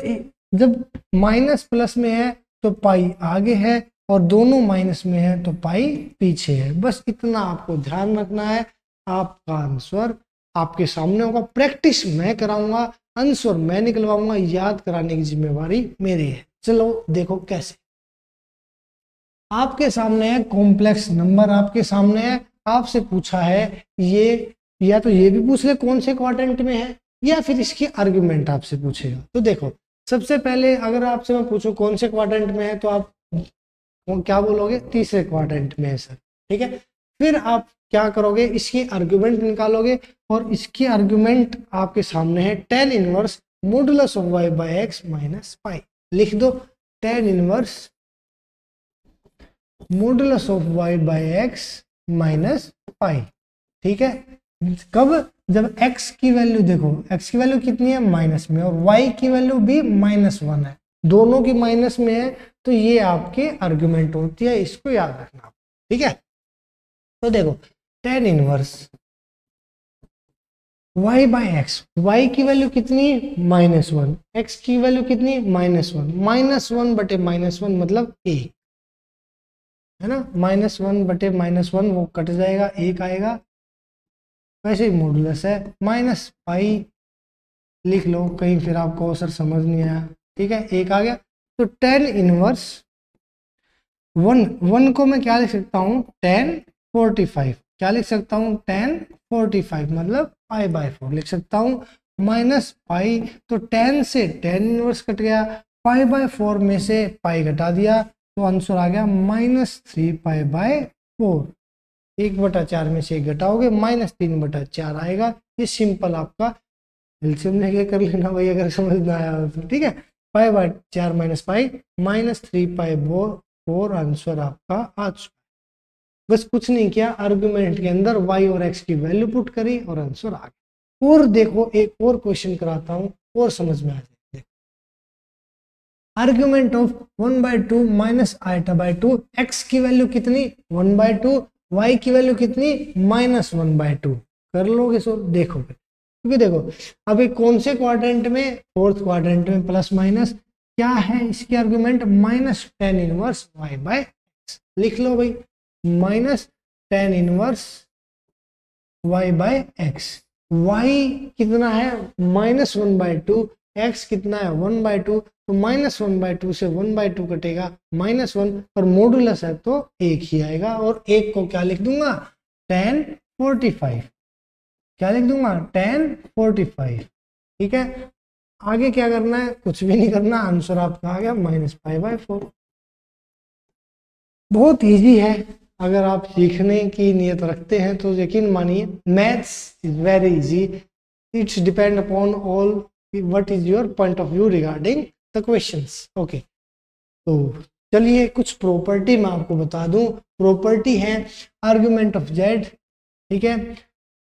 जब माइनस प्लस में है तो पाई आगे है और दोनों माइनस में है तो पाई पीछे है। बस इतना आपको ध्यान रखना है। आपका आंसर आपके सामने होगा। प्रैक्टिस मैं कराऊंगा, आंसर मैं निकलवाऊंगा, याद कराने की जिम्मेवारी मेरी है। चलो देखो कैसे। आपके सामने है कॉम्प्लेक्स नंबर, आपके सामने है, आपसे पूछा है ये, या तो ये भी पूछ ले कौन से क्वाड्रेंट में है, या फिर इसकी आर्ग्यूमेंट आपसे पूछेगा। तो देखो सबसे पहले अगर आपसे मैं पूछूं कौन से क्वाड्रेंट में है तो आप क्या बोलोगे, तीसरे क्वाड्रेंट में है सर। ठीक है, फिर आप क्या करोगे, इसकी आर्ग्यूमेंट निकालोगे, और इसकी आर्ग्यूमेंट आपके सामने है tan inverse modulus of y by x minus pi. लिख दो tan inverse modulus of y by x minus pi. ठीक है, कब, जब x की वैल्यू देखो, x की वैल्यू कितनी है माइनस में, और y की वैल्यू भी माइनस वन है, दोनों की माइनस में है, तो ये आपके आर्ग्यूमेंट होती है। इसको याद रखना। ठीक है, तो देखो tan inverse y by x, y की वैल्यू कितनी माइनस वन, एक्स की वैल्यू कितनी माइनस वन, माइनस वन बटे माइनस वन मतलब एक, है ना, माइनस वन बटे माइनस वन वो कट जाएगा, एक आएगा। वैसे ही मॉडुलस है माइनस पाई, लिख लो कहीं फिर आपको सर समझ नहीं आया। ठीक है, एक आ गया। तो टेन इनवर्स वन, वन को मैं क्या लिख सकता हूँ, टेन फोर्टी फाइव क्या लिख सकता हूँ, टेन फोर्टी फाइव मतलब पाई बाई फोर लिख सकता हूँ माइनस पाई। तो टेन से टेन इनवर्स कट गया, पाई बाई फोर में से पाई घटा दिया तो आंसर आ गया minus three pi by four. एक बटा चार में से एक घटाओगे माइनस तीन बटा चार आएगा। ये सिंपल आपका एलसीएम लेके कर लेना भाई अगर समझ ना आया तो, ठीक है। पाई बाई चार minus pi minus three pi four answer आपका आ चुका। बस कुछ नहीं किया, आर्गुमेंट के अंदर y और x की वैल्यू पुट करी और आंसर आ गया। और देखो एक और क्वेश्चन कराता हूँ और समझ में आ जाए। Argument of one by two minus iota by two, x की वैल्यू कितनी वन बाई टू, वाई की वैल्यू कितनी माइनस वन बाई टू। कर लोगे सो देखोगे, क्योंकि देखो अभी कौन से क्वाड्रेंट में, फोर्थ क्वाड्रेंट में। प्लस माइनस क्या है इसकी argument, minus tan inverse y by x. लिख लो भाई minus tan inverse y by x. y कितना है minus one by two, x कितना है वन बाई टू। तो माइनस वन बाई टू से वन बाई टू कटेगा माइनस वन, पर मोडुलस है तो एक ही आएगा। और एक को क्या लिख दूंगा, टेन फोर्टी फाइव क्या लिख दूंगा, टेन फोर्टी फाइव ठीक है। आगे क्या करना है, कुछ भी नहीं करना, आंसर आपका आ गया माइनस फाइव बाई फोर। बहुत ईजी है अगर आप सीखने की नियत रखते हैं तो। यकीन मानिए maths is very easy, it's depend upon all what is your point of view regarding the questions. Okay तो चलिए कुछ प्रॉपर्टी मैं आपको बता दूं। प्रॉपर्टी है आर्गुमेंट ऑफ जेड, ठीक है।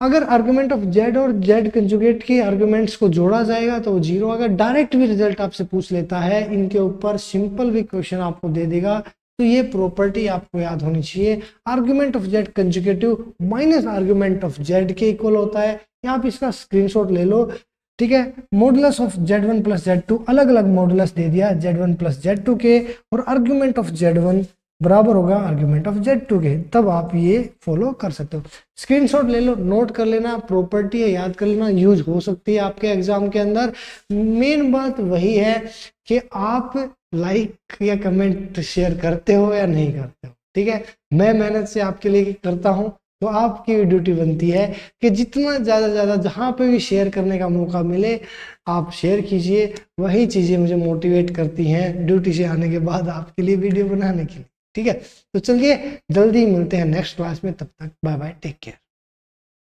अगर आर्गुमेंट ऑफ जेड और जेड कंजुगेट के आर्गुमेंट्स को जोड़ा जाएगा तो वो जीरो आएगा। डायरेक्ट भी रिजल्ट आपसे पूछ लेता है, इनके ऊपर सिंपल भी क्वेश्चन आपको दे देगा। तो ये प्रॉपर्टी आपको याद होनी चाहिए, argument of z conjugative minus argument of Z के इक्वल होता है। या आप इसका स्क्रीनशॉट ले लो, ठीक है। Modulus of z one plus z two, अलग अलग मॉडुलस दे दिया z one plus z two के, और आर्गुमेंट ऑफ जेड वन बराबर होगा आर्गुमेंट ऑफ जेड टू के। तब आप ये फॉलो कर सकते हो, स्क्रीनशॉट ले लो, नोट कर लेना। प्रॉपर्टी है, याद कर लेना, यूज हो सकती है आपके एग्जाम के अंदर। मेन बात वही है कि आप लाइक या कमेंट शेयर करते हो या नहीं करते हो, ठीक है। मैं मेहनत से आपके लिए करता हूं तो आपकी भी ड्यूटी बनती है कि जितना ज़्यादा ज़्यादा जहां पे भी शेयर करने का मौका मिले आप शेयर कीजिए। वही चीज़ें मुझे मोटिवेट करती हैं ड्यूटी से आने के बाद आपके लिए वीडियो बनाने के लिए, ठीक है। तो चलिए जल्दी मिलते हैं नेक्स्ट क्लास में, तब तक बाय बाय, टेक केयर।